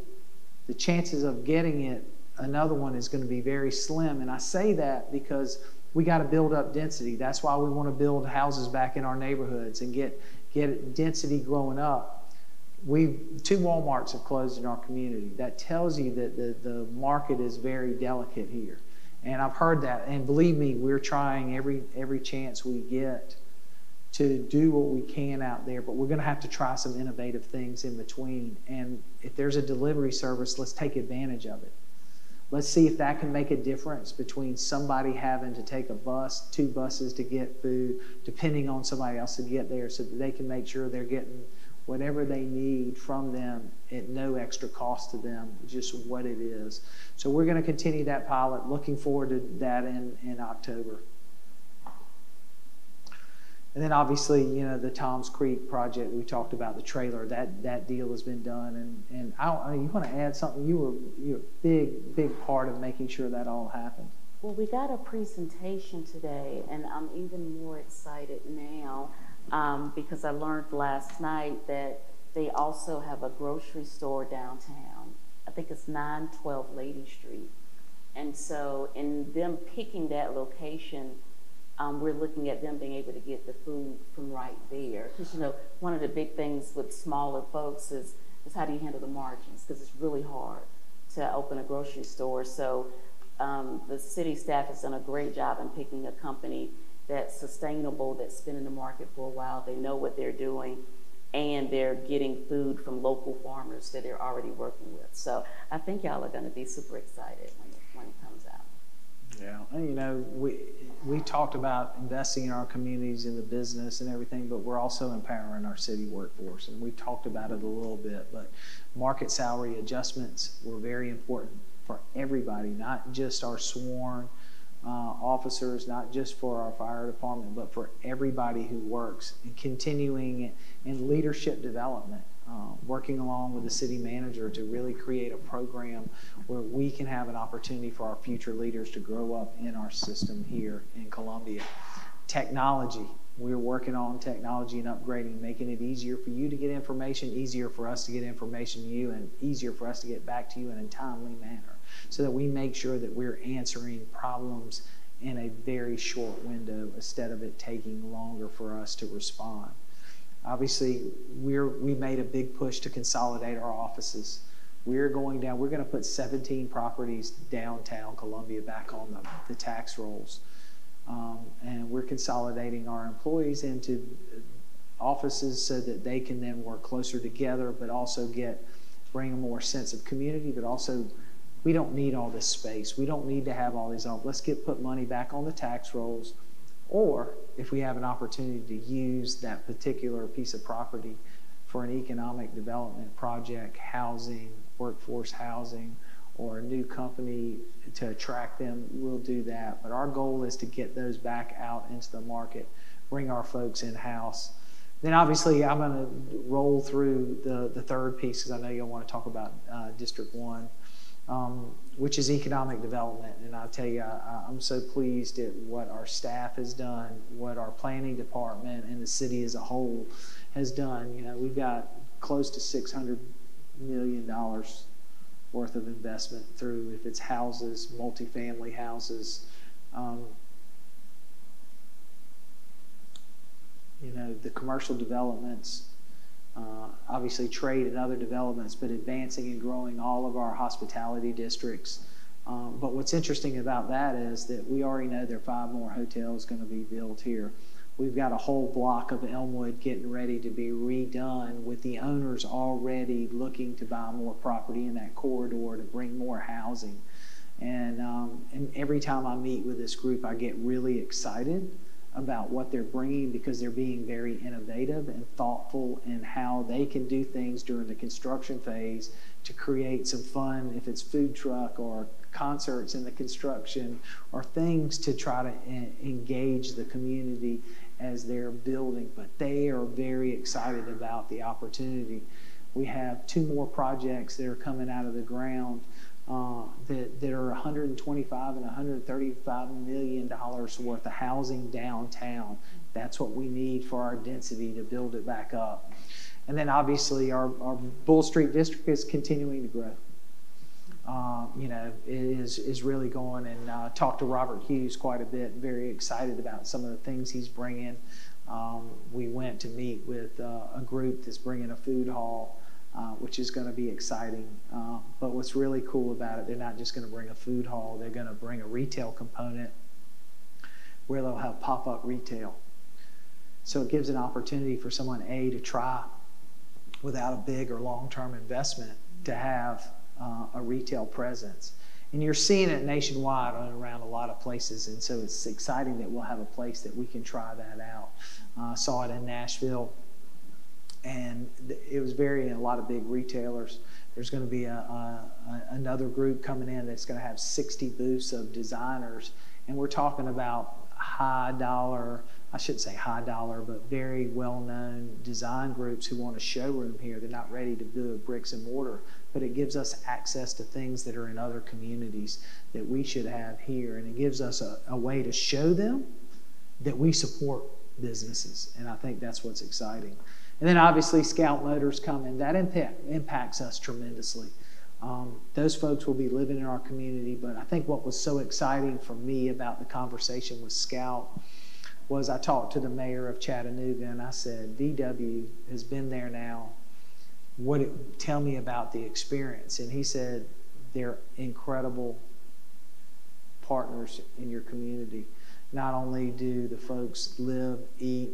the chances of getting it another one is going to be very slim. And I say that because we got to build up density. That's why we want to build houses back in our neighborhoods and get get density growing up. We've two Walmarts have closed in our community. That tells you that the, the market is very delicate here. And I've heard that, and believe me, we're trying every every chance we get to do what we can out there, but we're going to have to try some innovative things in between. And if there's a delivery service, let's take advantage of it. Let's see if that can make a difference between somebody having to take a bus, two buses to get food, depending on somebody else to get there, so that they can make sure they're getting whatever they need from them at no extra cost to them, just what it is. So we're going to continue that pilot, looking forward to that in, in October. And then obviously, you know, the Toms Creek project, we talked about the trailer, that that deal has been done. And, and I, I mean, you want to add something? You were you're a big, big part of making sure that all happened. Well, we got a presentation today, and I'm even more excited now um, because I learned last night that they also have a grocery store downtown. I think it's nine twelve Lady Street. And so in them picking that location, Um, we're looking at them being able to get the food from right there. Because, you know, one of the big things with smaller folks is, is how do you handle the margins? Because it's really hard to open a grocery store. So um, the city staff has done a great job in picking a company that's sustainable, that's been in the market for a while. They know what they're doing, and they're getting food from local farmers that they're already working with. So I think y'all are going to be super excited when it, when it comes out. Yeah, and you know, we we talked about investing in our communities, in the business and everything, but we're also empowering our city workforce, and we talked about it a little bit, but market salary adjustments were very important for everybody, not just our sworn uh, officers, not just for our fire department, but for everybody who works, and continuing in leadership development. Uh, working along with the city manager to really create a program where we can have an opportunity for our future leaders to grow up in our system here in Columbia. Technology, we're working on technology and upgrading, making it easier for you to get information, easier for us to get information to you, and easier for us to get back to you in a timely manner, so that we make sure that we're answering problems in a very short window instead of it taking longer for us to respond. Obviously, we're, we made a big push to consolidate our offices. We're going down, we're going to put seventeen properties downtown Columbia back on the, the tax rolls. Um, and we're consolidating our employees into offices so that they can then work closer together, but also get, bring a more sense of community, but also we don't need all this space. We don't need to have all these, all, let's get put money back on the tax rolls. Or if we have an opportunity to use that particular piece of property for an economic development project, housing, workforce housing, or a new company to attract them, we'll do that. But our goal is to get those back out into the market, bring our folks in-house. Then obviously I'm gonna roll through the, the third piece, because I know you'll wanna talk about uh, District One. Um, which is economic development. And I'll tell you, I, I'm so pleased at what our staff has done, what our planning department and the city as a whole has done. You know, we've got close to six hundred million dollars worth of investment through, if it's houses, multifamily houses. Um, you know, the commercial developments, uh, obviously trade and other developments, but advancing and growing all of our hospitality districts. Um, but what's interesting about that is that we already know there are five more hotels going to be built here. We've got a whole block of Elmwood getting ready to be redone, with the owners already looking to buy more property in that corridor to bring more housing. And, um, and every time I meet with this group, I get really excited about what they're bringing, because they're being very innovative and thoughtful in how they can do things during the construction phase to create some fun, if it's food truck or concerts in the construction, or things to try to en- engage the community as they're building. But they are very excited about the opportunity. We have two more projects that are coming out of the ground uh, that, that are one hundred twenty-five and one hundred thirty-five million dollars worth of housing downtown. That's what we need for our density to build it back up. And then obviously our, our Bull Street district is continuing to grow. Um, you know, is, is really going, and uh, talked to Robert Hughes quite a bit, very excited about some of the things he's bringing. Um, we went to meet with uh, a group that's bringing a food hall, uh, which is going to be exciting. Uh, but what's really cool about it, they're not just going to bring a food hall, they're going to bring a retail component where they'll have pop-up retail. So it gives an opportunity for someone, A, to try without a big or long-term investment to have Uh, a retail presence. And you're seeing it nationwide and around a lot of places, and so it's exciting that we'll have a place that we can try that out. I uh, saw it in Nashville, and it was very, a lot of big retailers. There's going to be a, a, a, another group coming in that's going to have sixty booths of designers, and we're talking about high dollar, I shouldn't say high dollar, but very well-known design groups who want a showroom here. They're not ready to do a bricks and mortar, but it gives us access to things that are in other communities that we should have here. And it gives us a, a way to show them that we support businesses. And I think that's what's exciting. And then obviously Scout Motors coming. That impact, impacts us tremendously. Um, those folks will be living in our community. But I think what was so exciting for me about the conversation with Scout was I talked to the mayor of Chattanooga, and I said, D W has been there now. What it, tell me about the experience. And he said, they're incredible partners in your community. Not only do the folks live, eat,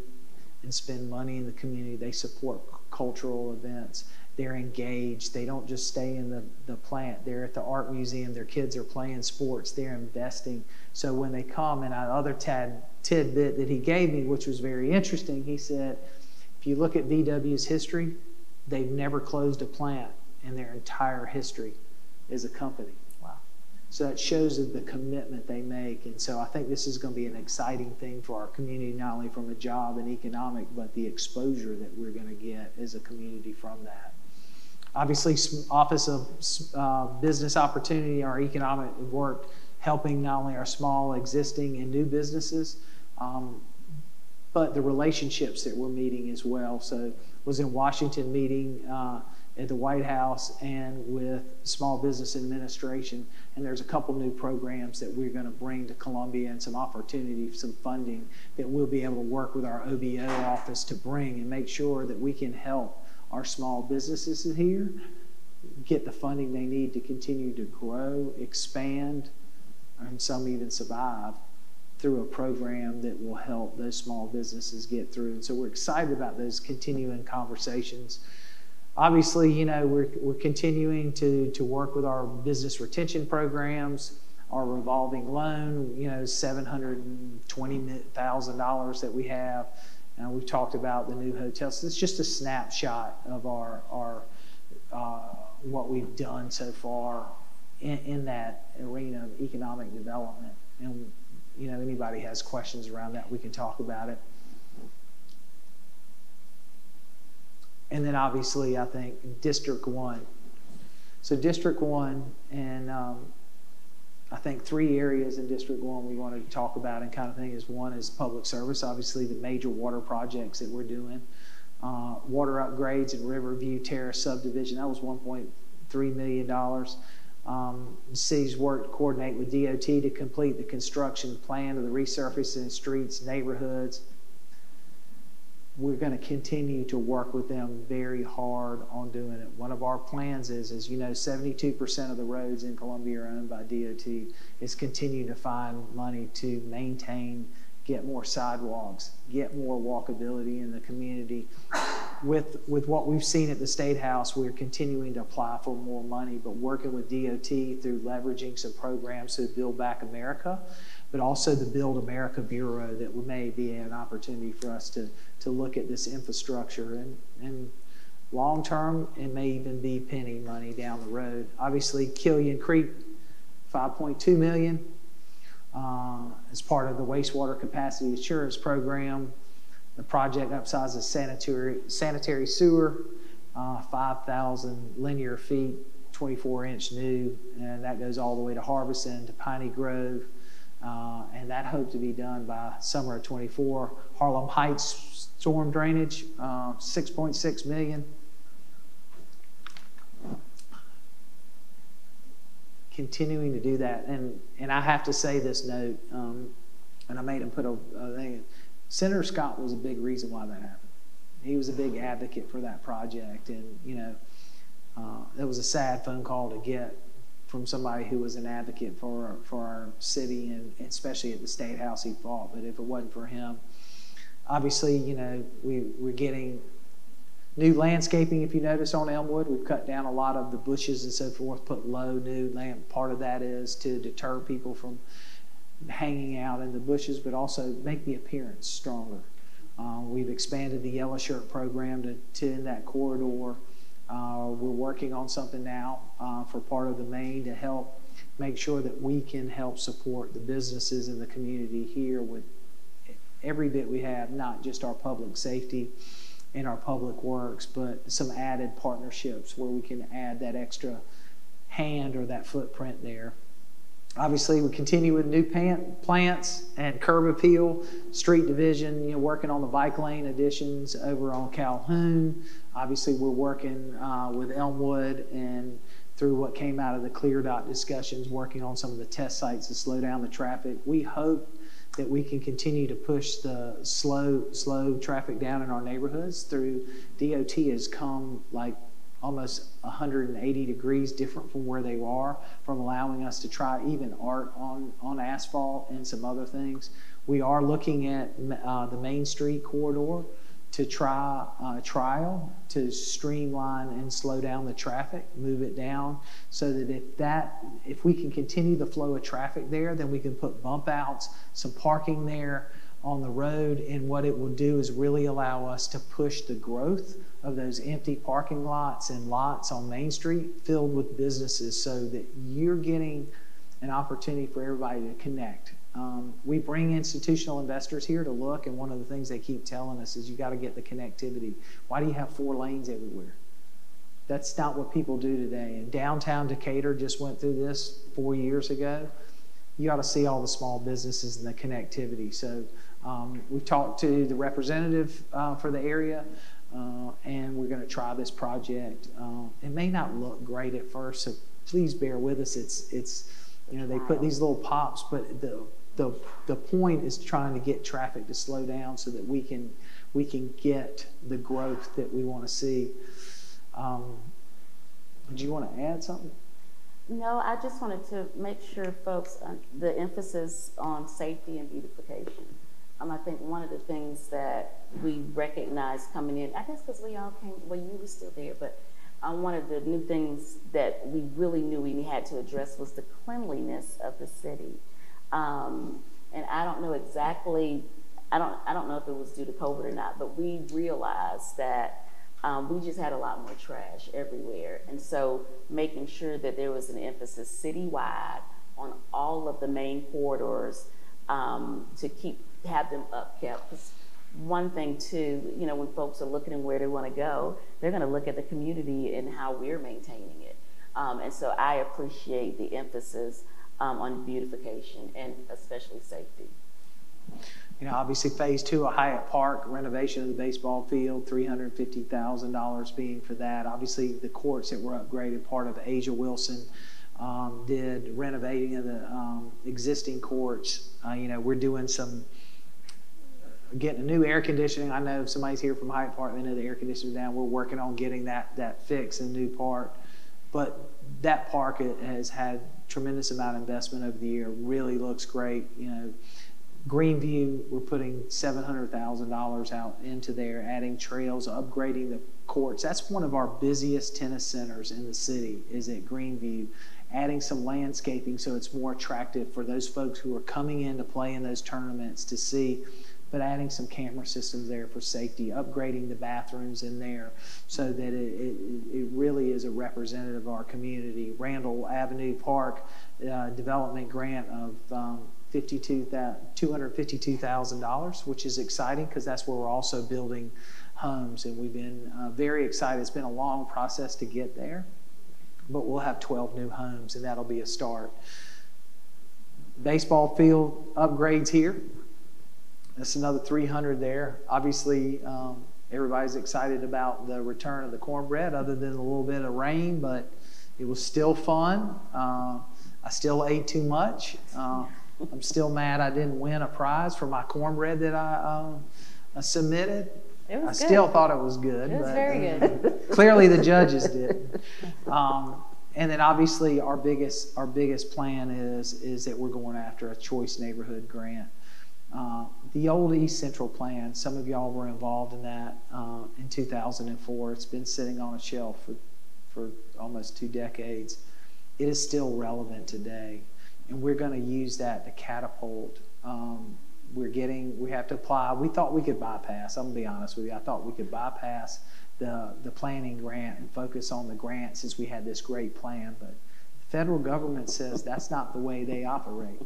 and spend money in the community, they support cultural events. They're engaged. They don't just stay in the, the plant. They're at the art museum. Their kids are playing sports. They're investing. So when they come, and another tad, tidbit that he gave me, which was very interesting, he said, if you look at V W's history, they've never closed a plant in their entire history as a company. Wow. So that shows the commitment they make. And so I think this is going to be an exciting thing for our community, not only from a job and economic, but the exposure that we're going to get as a community from that. Obviously, Office of uh, Business Opportunity, our economic work, helping not only our small, existing, and new businesses, um, but the relationships that we're meeting as well. So was in Washington meeting uh, at the White House and with Small Business Administration, and there's a couple new programs that we're going to bring to Columbia and some opportunity, some funding that we'll be able to work with our O B O office to bring and make sure that we can help our small businesses here get the funding they need to continue to grow, expand, and some even survive through a program that will help those small businesses get through. And so we're excited about those continuing conversations. Obviously, you know, we're, we're continuing to, to work with our business retention programs, our revolving loan, you know, seven hundred twenty thousand dollars that we have. And we've talked about the new hotels. It's just a snapshot of our, our uh, what we've done so far in, in that arena of economic development. And, you know, anybody has questions around that, we can talk about it. And then obviously, I think, District one. So District one, and um, I think three areas in District one we wanted to talk about and kind of thing is, one is public service, obviously the major water projects that we're doing. Uh, water upgrades in Riverview Terrace subdivision, that was one point three million dollars. Um, the city's worked to coordinate with D O T to complete the construction plan of the resurfacing streets, neighborhoods. we're going to continue to work with them very hard on doing it. One of our plans is, as you know, seventy-two percent of the roads in Columbia are owned by D O T, is continue to find money to maintain, get more sidewalks, get more walkability in the community. With, with what we've seen at the State House, we're continuing to apply for more money, but working with D O T through leveraging some programs to Build Back America, but also the Build America Bureau, that may be an opportunity for us to, to look at this infrastructure. And, and long term, it may even be penny money down the road. Obviously, Killian Creek, five point two million dollars uh, as part of the wastewater capacity assurance program. The project upsizes sanitary, sanitary sewer, uh, five thousand linear feet, twenty-four inch new, and that goes all the way to Harbison, to Piney Grove, uh, and that hoped to be done by summer of twenty-four. Harlem Heights storm drainage, uh, six point six million dollars. Continuing to do that, and, and I have to say this note, um, and I made him put a, a thing. Senator Scott was a big reason why that happened. He was a big advocate for that project, and you know, uh, it was a sad phone call to get from somebody who was an advocate for for our city, and especially at the State House he fought. But if it wasn't for him, obviously, you know, we we're getting new landscaping. If you notice on Elmwood, we've cut down a lot of the bushes and so forth, put low new land. Part of that is to deter people from hanging out in the bushes, but also make the appearance stronger. Uh, we've expanded the Yellow Shirt program to, to in that corridor. Uh, we're working on something now uh, for part of the main to help make sure that we can help support the businesses in the community here with every bit we have, not just our public safety and our public works, but some added partnerships where we can add that extra hand or that footprint there. Obviously, we continue with new plants and curb appeal, street division, you know, working on the bike lane additions over on Calhoun. Obviously, we're working uh, with Elmwood, and through what came out of the Clear Dot discussions, working on some of the test sites to slow down the traffic. We hope that we can continue to push the slow, slow traffic down in our neighborhoods through D O T has come like almost one hundred eighty degrees different from where they are, from allowing us to try even art on, on asphalt and some other things. We are looking at uh, the Main Street corridor to try uh, trial to streamline and slow down the traffic, move it down, so that if that if we can continue the flow of traffic there, then we can put bump outs, some parking there on the road, and what it will do is really allow us to push the growth of those empty parking lots and lots on Main Street filled with businesses, so that you're getting an opportunity for everybody to connect. Um, we bring institutional investors here to look, and one of the things they keep telling us is you got to get the connectivity. Why do you have four lanes everywhere? That's not what people do today. And downtown Decatur just went through this four years ago. You ought to see all the small businesses and the connectivity. So um, we've talked to the representative uh, for the area, uh, and we're going to try this project. Uh, it may not look great at first, so please bear with us. It's, it's you know, they put these little pops, but the, the, the point is trying to get traffic to slow down so that we can, we can get the growth that we want to see. Um, do you want to add something? No, I just wanted to make sure folks, uh, the emphasis on safety and beautification. Um, I think one of the things that we recognized coming in, I guess because we all came, well, you were still there, but um, one of the new things that we really knew we had to address was the cleanliness of the city. Um, and I don't know exactly, I don't, I don't know if it was due to COVID or not, but we realized that Um, we just had a lot more trash everywhere. And so making sure that there was an emphasis citywide on all of the main corridors um, to keep, have them upkept. One thing too, you know, when folks are looking at where they want to go, they're going to look at the community and how we're maintaining it. Um, and so I appreciate the emphasis um, on beautification and especially safety. You know, obviously phase two of Hyatt Park, renovation of the baseball field, three hundred fifty thousand dollars being for that. Obviously the courts that were upgraded, part of Asia Wilson um, did renovating of the um, existing courts. Uh, you know, we're doing some getting a new air conditioning. I know somebody's here from Hyatt Park, they know the air conditioner's down. We're working on getting that that fixed and new part. But that park has had tremendous amount of investment over the year. Really looks great. You know, Greenview, we're putting seven hundred thousand dollars out into there, adding trails, upgrading the courts. That's one of our busiest tennis centers in the city, is at Greenview. Adding some landscaping so it's more attractive for those folks who are coming in to play in those tournaments to see, but adding some camera systems there for safety, upgrading the bathrooms in there so that it, it, it really is a representative of our community. Randall Avenue Park uh, development grant of um, two hundred fifty-two thousand dollars, which is exciting because that's where we're also building homes, and we've been uh, very excited. It's been a long process to get there, but we'll have twelve new homes, and that'll be a start. Baseball field upgrades here. That's another three hundred there. Obviously, um, everybody's excited about the return of the cornbread, other than a little bit of rain, but it was still fun. Uh, I still ate too much. Uh, I'm still mad I didn't win a prize for my cornbread that I, um, I submitted. It was I good. still thought it was good. It was but, very uh, good. Clearly the judges did. Um, and then obviously our biggest our biggest plan is is that we're going after a Choice Neighborhood grant. Uh, the old East Central plan, some of y'all were involved in that uh, in two thousand four. It's been sitting on a shelf for, for almost two decades. It is still relevant today, and we're going to use that to catapult. Um, We're getting, we have to apply. We thought we could bypass, I'm gonna be honest with you, I thought we could bypass the, the planning grant and focus on the grant since we had this great plan, but the federal government says that's not the way they operate.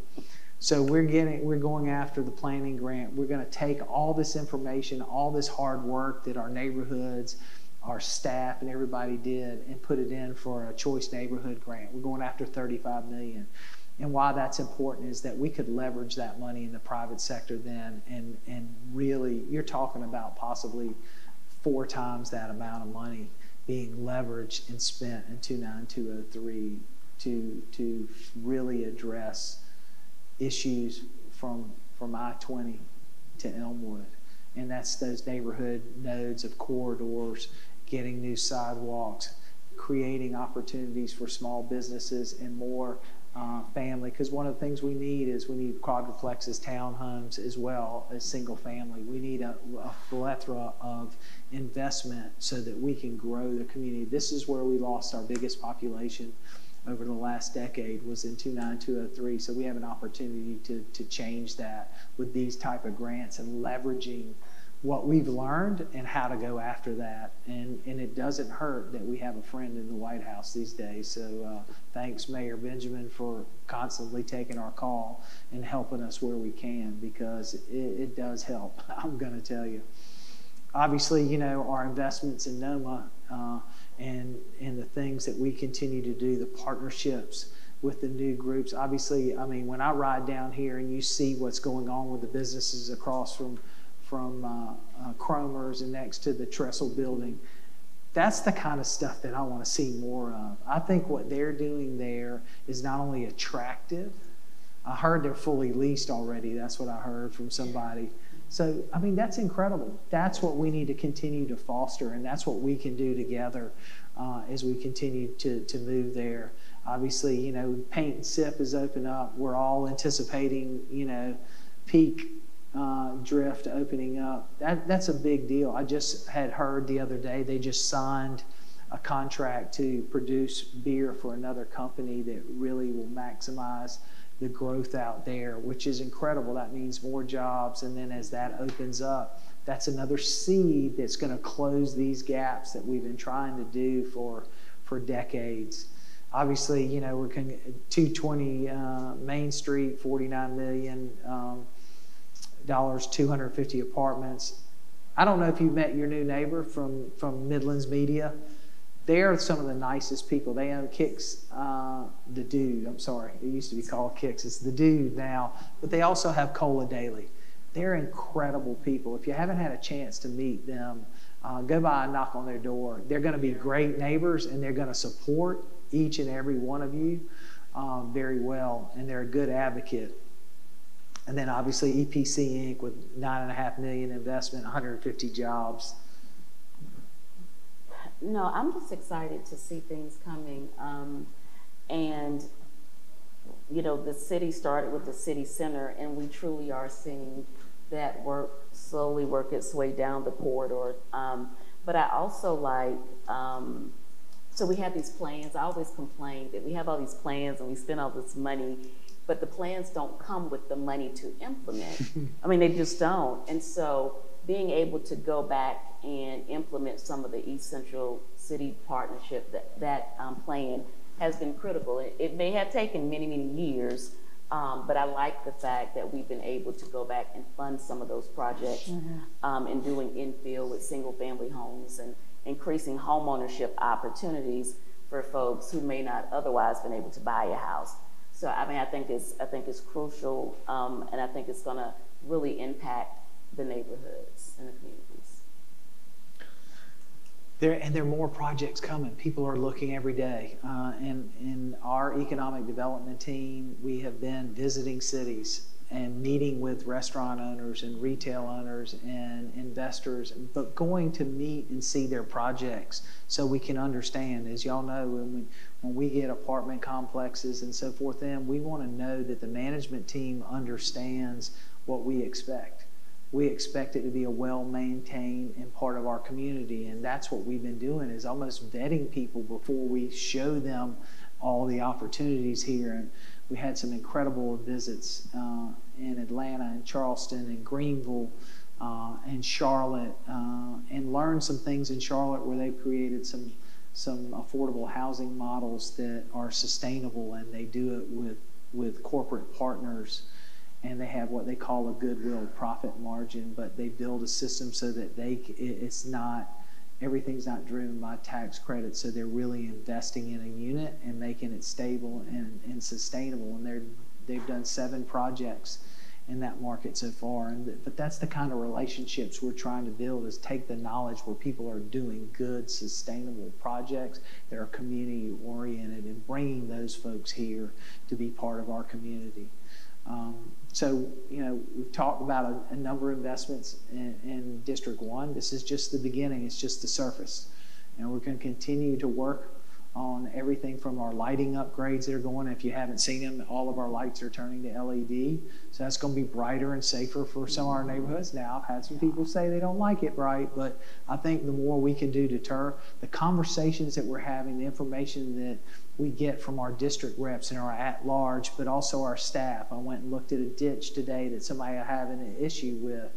So we're getting, we're going after the planning grant. We're gonna take all this information, all this hard work that our neighborhoods, our staff and everybody did, and put it in for a Choice Neighborhood grant. We're going after thirty-five million dollars. And why that's important is that we could leverage that money in the private sector then, and, and really, you're talking about possibly four times that amount of money being leveraged and spent in two nine two oh three to, to really address issues from, from I twenty to Elmwood. And that's those neighborhood nodes of corridors, getting new sidewalks, creating opportunities for small businesses and more Uh, family, because one of the things we need is we need quadruplexes, townhomes, as well as single family. We need a, a plethora of investment so that we can grow the community. This is where we lost our biggest population over the last decade, was in two nine two oh three. So we have an opportunity to, to change that with these type of grants and leveraging what we've learned and how to go after that. And, and it doesn't hurt that we have a friend in the White House these days. So uh, thanks, Mayor Benjamin, for constantly taking our call and helping us where we can, because it, it does help, I'm gonna tell you. Obviously, you know, our investments in NOMA uh, and, and the things that we continue to do, the partnerships with the new groups. Obviously, I mean, when I ride down here and you see what's going on with the businesses across from from uh, uh, Cromer's and next to the Trestle building. That's the kind of stuff that I want to see more of. I think what they're doing there is not only attractive, I heard they're fully leased already. That's what I heard from somebody. So, I mean, that's incredible. That's what we need to continue to foster, and that's what we can do together uh, as we continue to, to move there. Obviously, you know, Paint and Sip is open up. We're all anticipating, you know, peak Uh, drift opening up. That, that's a big deal. I just had heard the other day they just signed a contract to produce beer for another company that really will maximize the growth out there, which is incredible. That means more jobs, and then as that opens up, that's another seed that's going to close these gaps that we've been trying to do for for decades. Obviously, you know, we're con two twenty uh, Main Street, forty-nine million. Um, dollars, two hundred fifty apartments. I don't know if you've met your new neighbor from, from Midlands Media. They are some of the nicest people. They own Kix, uh, the Dude, I'm sorry. It used to be called Kix, it's the Dude now, but they also have Cola Daily. They're incredible people. If you haven't had a chance to meet them, uh, go by and knock on their door. They're gonna be great neighbors, and they're gonna support each and every one of you um, very well, and they're a good advocate. And then obviously E P C Incorporated with nine and a half million investment, one hundred fifty jobs. No, I'm just excited to see things coming. Um, and, you know, the city started with the city center, and we truly are seeing that work slowly work its way down the corridor. Um, but I also like, um, so we have these plans. I always complain that we have all these plans and we spend all this money, but the plans don't come with the money to implement. I mean, they just don't. And so being able to go back and implement some of the East Central City Partnership, that, that um, plan has been critical. It, it may have taken many, many years, um, but I like the fact that we've been able to go back and fund some of those projects, mm-hmm. um, and doing infill with single family homes and increasing homeownership opportunities for folks who may not otherwise been able to buy a house. So I mean, I think it's I think it's crucial, um, and I think it's going to really impact the neighborhoods and the communities. There and there are more projects coming. People are looking every day, uh, and in our economic development team, we have been visiting cities and meeting with restaurant owners and retail owners and investors, but going to meet and see their projects so we can understand. As y'all know, when we, when we get apartment complexes and so forth in, we want to know that the management team understands what we expect. We expect it to be a well-maintained and part of our community, and that's what we've been doing, is almost vetting people before we show them all the opportunities here. And we had some incredible visits uh, in Atlanta and Charleston and Greenville uh, and Charlotte, uh, and learned some things in Charlotte where they created some some affordable housing models that are sustainable, and they do it with, with corporate partners, and they have what they call a goodwill profit margin, but they build a system so that they it's not everything's not driven by tax credits, so they're really investing in a unit and making it stable and, and sustainable. And they're, they've done seven projects in that market so far. And th but that's the kind of relationships we're trying to build, is take the knowledge where people are doing good, sustainable projects that are community-oriented and bringing those folks here to be part of our community. Um, so, you know, we've talked about a, a number of investments in, in District one. This is just the beginning. It's just the surface. And we're going to continue to work on everything from our lighting upgrades that are going. If you haven't seen them, all of our lights are turning to L E D. So that's going to be brighter and safer for some of our neighborhoods. Now, I've had some people say they don't like it bright, but I think the more we can do to deter, the conversations that we're having, the information that we get from our district reps and our at-large, but also our staff. I went and looked at a ditch today that somebody was having an issue with.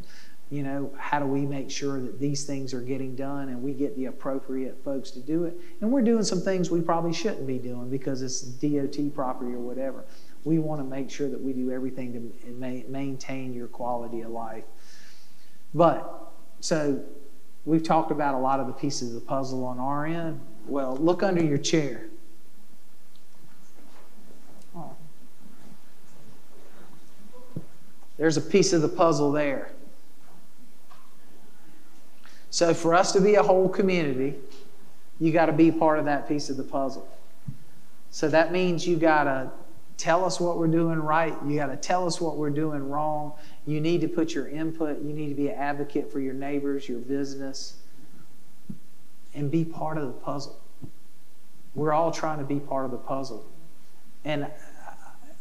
You know, how do we make sure that these things are getting done and we get the appropriate folks to do it? And we're doing some things we probably shouldn't be doing because it's D O T property or whatever. We want to make sure that we do everything to ma- maintain your quality of life. But, so, we've talked about a lot of the pieces of the puzzle on our end. Well, look under your chair. There's a piece of the puzzle there. So for us to be a whole community, you got to be part of that piece of the puzzle. So that means you got to tell us what we're doing right. You got to tell us what we're doing wrong. You need to put your input. You need to be an advocate for your neighbors, your business, and be part of the puzzle. We're all trying to be part of the puzzle. And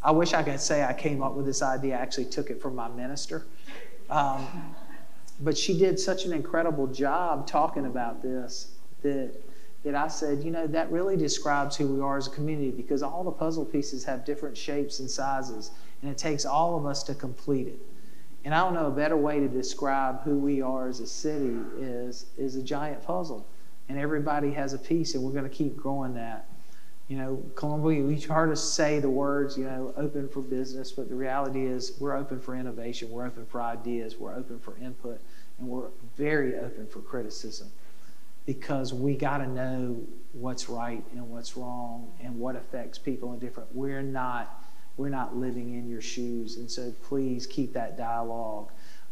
I wish I could say I came up with this idea. I actually took it from my minister. Um, but she did such an incredible job talking about this that, that I said, you know, that really describes who we are as a community, because all the puzzle pieces have different shapes and sizes, and it takes all of us to complete it. And I don't know a better way to describe who we are as a city is, is a giant puzzle, and everybody has a piece, and we're going to keep growing that. You know, Columbia, we heard us say the words, you know, open for business, but the reality is we're open for innovation, we're open for ideas, we're open for input, and we're very open for criticism, because we got to know what's right and what's wrong and what affects people in different. We're not, we're not living in your shoes, and so please keep that dialogue.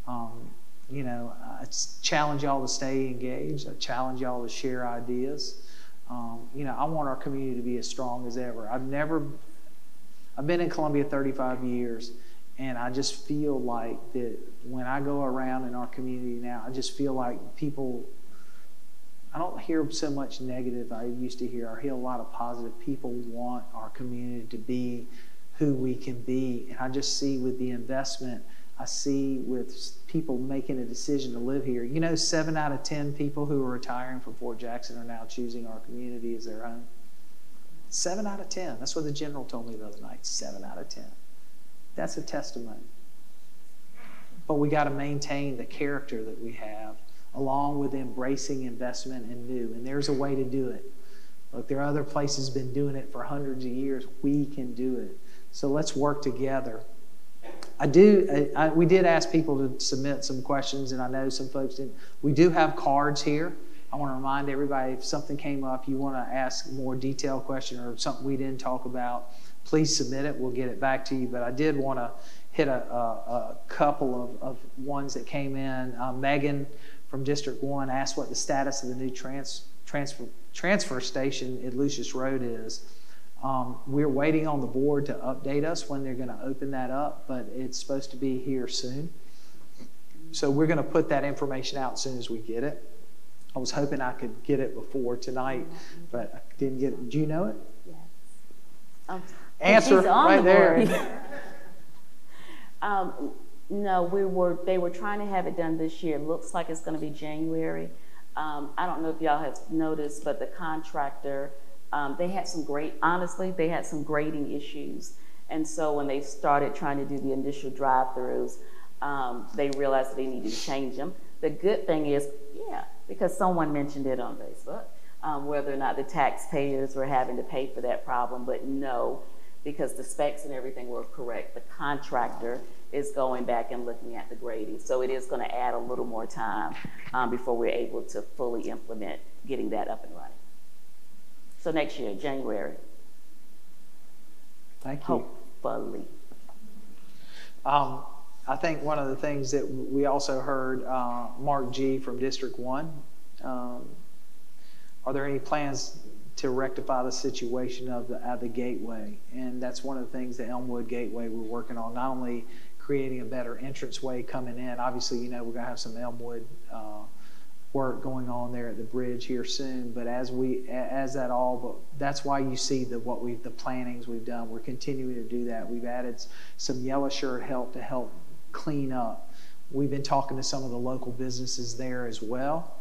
Um, you know, I challenge y'all to stay engaged. I challenge y'all to share ideas. Um, you know, I want our community to be as strong as ever. I've never, I've been in Columbia thirty-five years, And I just feel like that when I go around in our community now, I just feel like people, I don't hear so much negative I used to hear. I hear a lot of positive. People want our community to be who we can be. And I just see with the investment, I see with people making a decision to live here. You know, seven out of ten people who are retiring from Fort Jackson are now choosing our community as their home. Seven out of ten. That's what the general told me the other night, seven out of ten. That's a testimony. But we got to maintain the character that we have, along with embracing investment and new. And there's a way to do it. Look, there are other places been doing it for hundreds of years. We can do it. So let's work together. I do. I, I, we did ask people to submit some questions, and I know some folks didn't. We do have cards here. I want to remind everybody, if something came up, you want to ask more detailed question or something we didn't talk about, please submit it. We'll get it back to you. But I did want to hit a, a, a couple of, of ones that came in. Uh, Megan from District One asked what the status of the new trans, transfer, transfer station at Lucius Road is. Um, we're waiting on the board to update us when they're going to open that up, but it's supposed to be here soon. So we're going to put that information out as soon as we get it. I was hoping I could get it before tonight, but I didn't get it. Do you know it? Yes. Um, Answer right the there. um, no, we were. They were trying to have it done this year. Looks like it's going to be January. Um, I don't know if y'all have noticed, but the contractor, um, they had some great. Honestly, they had some grading issues, and so when they started trying to do the initial drive-throughs, um, they realized that they needed to change them. The good thing is, yeah, because someone mentioned it on Facebook, um, whether or not the taxpayers were having to pay for that problem, but no, because the specs and everything were correct. The contractor is going back and looking at the grading. So it is gonna add a little more time um, before we're able to fully implement getting that up and running. So next year, January. Thank you. Hopefully. Um, I think one of the things that we also heard, uh, Mark G from District One, um, are there any plans to rectify the situation of the, of the gateway? And that's one of the things, the Elmwood Gateway, we're working on, not only creating a better entranceway coming in, obviously, you know, we're gonna have some Elmwood uh, work going on there at the bridge here soon, but as we, as that all, but that's why you see the what we've, the plannings we've done, we're continuing to do that. We've added some yellow shirt help to help clean up. We've been talking to some of the local businesses there as well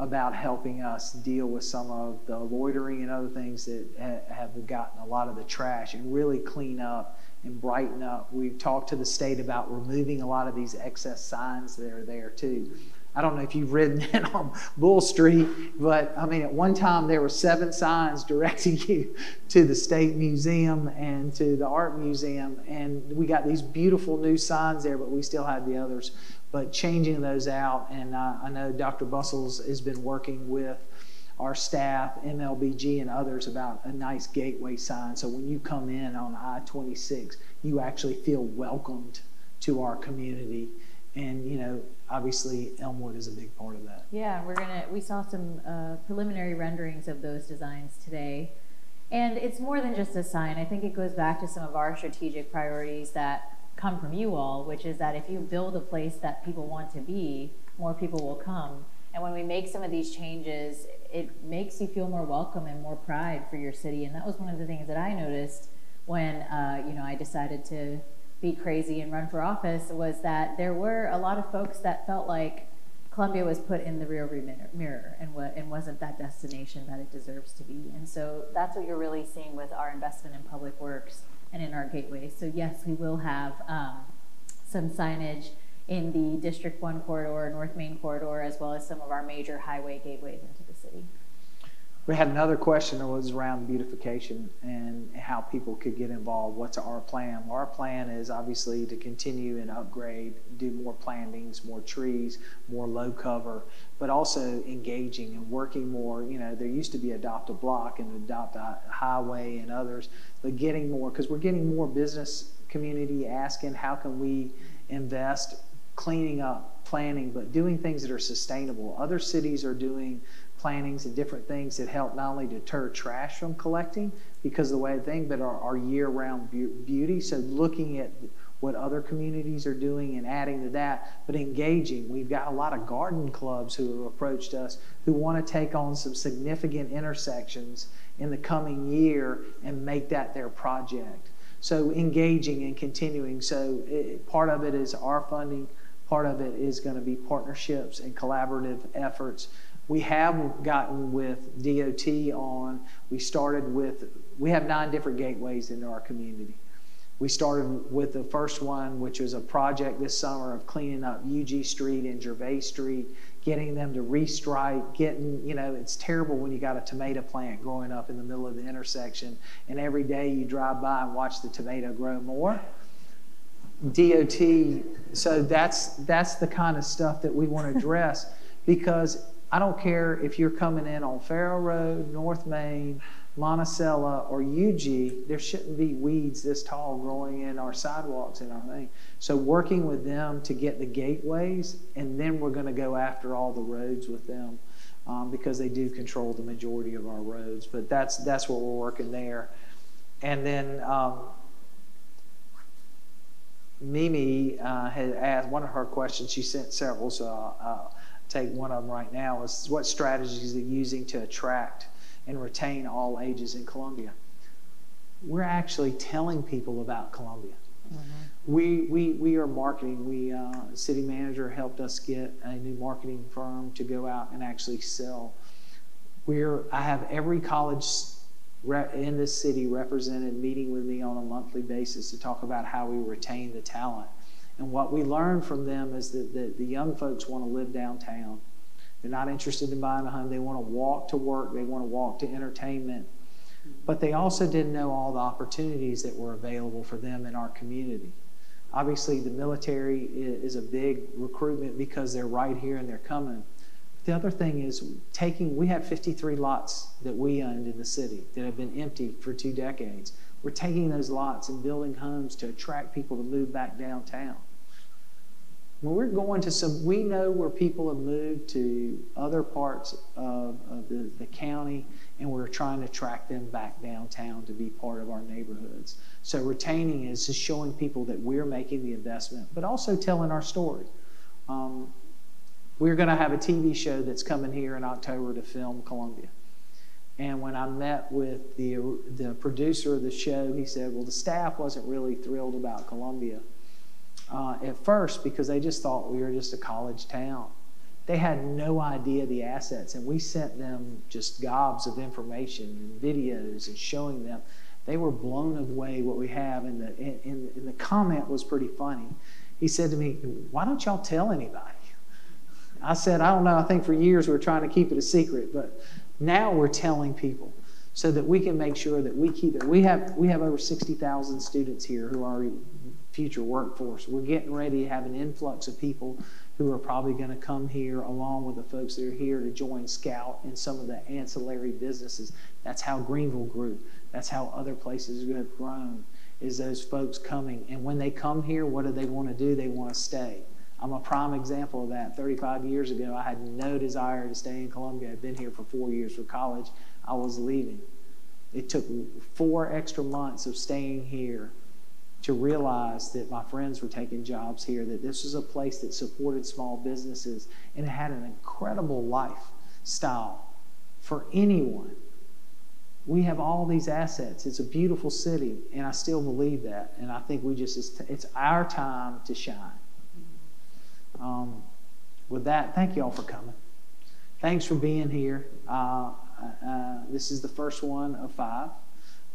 about helping us deal with some of the loitering and other things that ha have gotten a lot of the trash, and really clean up and brighten up. We've talked to the state about removing a lot of these excess signs that are there too. I don't know if you've ridden in on Bull Street, but I mean, at one time there were seven signs directing you to the State Museum and to the Art Museum, and we got these beautiful new signs there, but we still had the others. But changing those out, and uh, I know Doctor Bussells has been working with our staff, M L B G and others, about a nice gateway sign. So when you come in on I twenty-six, you actually feel welcomed to our community. And you know, obviously Elmwood is a big part of that. Yeah, we're gonna, we saw some uh, preliminary renderings of those designs today. And it's more than just a sign. I think it goes back to some of our strategic priorities that come from you all, which is that if you build a place that people want to be, more people will come. And when we make some of these changes, it makes you feel more welcome and more pride for your city. And that was one of the things that I noticed when uh, you know, I decided to be crazy and run for office, was that there were a lot of folks that felt like Columbia was put in the rearview mirror and what and wasn't that destination that it deserves to be. And so that's what you're really seeing with our investment in public works and in our gateways. So yes, we will have um, some signage in the District One corridor, North Main corridor, as well as some of our major highway gateways into the city. We had another question that was around beautification and how people could get involved. What's our plan? Well, our plan is obviously to continue and upgrade, do more plantings, more trees, more low cover, but also engaging and working more. You know, there used to be Adopt a Block and Adopt a Highway and others, but getting more, because we're getting more business community asking how can we invest, cleaning up, planning, but doing things that are sustainable. Other cities are doing plantings and different things that help not only deter trash from collecting because of the way they think, but our, our year-round be beauty. So looking at what other communities are doing and adding to that, but engaging. We've got a lot of garden clubs who have approached us who want to take on some significant intersections in the coming year and make that their project. So engaging and continuing. So it, part of it is our funding, part of it is going to be partnerships and collaborative efforts. We have gotten with D O T on, we started with, we have nine different gateways into our community. We started with the first one, which was a project this summer of cleaning up U G Street and Gervais Street, getting them to restripe, getting, you know, it's terrible when you got a tomato plant growing up in the middle of the intersection, and every day you drive by and watch the tomato grow more. D O T, so that's, that's the kind of stuff that we want to address, because I don't care if you're coming in on Farrow Road, North Main, Monticello, or U G, there shouldn't be weeds this tall growing in our sidewalks and our thing. So working with them to get the gateways, and then we're gonna go after all the roads with them, um, because they do control the majority of our roads, but that's, that's what we're working there. And then um, Mimi uh, had asked, one of her questions, she sent several, so I'll, I'll take one of them right now, is what strategies they're using to attract and retain all ages in Columbia. We're actually telling people about Columbia. Mm-hmm. We, we, we are marketing. We, uh, city manager helped us get a new marketing firm to go out and actually sell. We're, I have every college rep in this city represented meeting with me on a monthly basis to talk about how we retain the talent. And what we learn from them is that the, the young folks want to live downtown. They're not interested in buying a home. They want to walk to work. They want to walk to entertainment. But they also didn't know all the opportunities that were available for them in our community. Obviously, the military is a big recruitment because they're right here and they're coming. The other thing is taking, we have fifty-three lots that we owned in the city that have been empty for two decades. We're taking those lots and building homes to attract people to move back downtown. When we're going to some, we know where people have moved to other parts of, of the, the county, and we're trying to track them back downtown to be part of our neighborhoods. So retaining is just showing people that we're making the investment, but also telling our story. Um, we're gonna have a T V show that's coming here in October to film Columbia. And when I met with the, the producer of the show, he said, well, the staff wasn't really thrilled about Columbia uh, at first because they just thought we were just a college town. They had no idea the assets, and we sent them just gobs of information and videos and showing them. They were blown away what we have, and the, and, and the comment was pretty funny. He said to me, why don't y'all tell anybody? I said, I don't know, I think for years we were trying to keep it a secret, but now we're telling people so that we can make sure that we keep it. We have, we have over sixty thousand students here who are future workforce. We're getting ready to have an influx of people who are probably going to come here along with the folks that are here to join Scout and some of the ancillary businesses. That's how Greenville grew. That's how other places have grown, is those folks coming. And when they come here, what do they want to do? They want to stay. I'm a prime example of that. thirty-five years ago, I had no desire to stay in Columbia. I'd been here for four years for college. I was leaving. It took four extra months of staying here to realize that my friends were taking jobs here, that this was a place that supported small businesses, and it had an incredible lifestyle for anyone. We have all these assets. It's a beautiful city, and I still believe that. And I think we just, it's our time to shine. Um, with that, thank you all for coming. Thanks for being here. Uh, uh, this is the first one of five.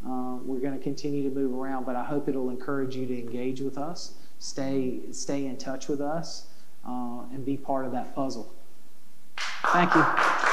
Uh, we're going to continue to move around, but I hope it'll encourage you to engage with us, stay, stay in touch with us, uh, and be part of that puzzle. Thank you.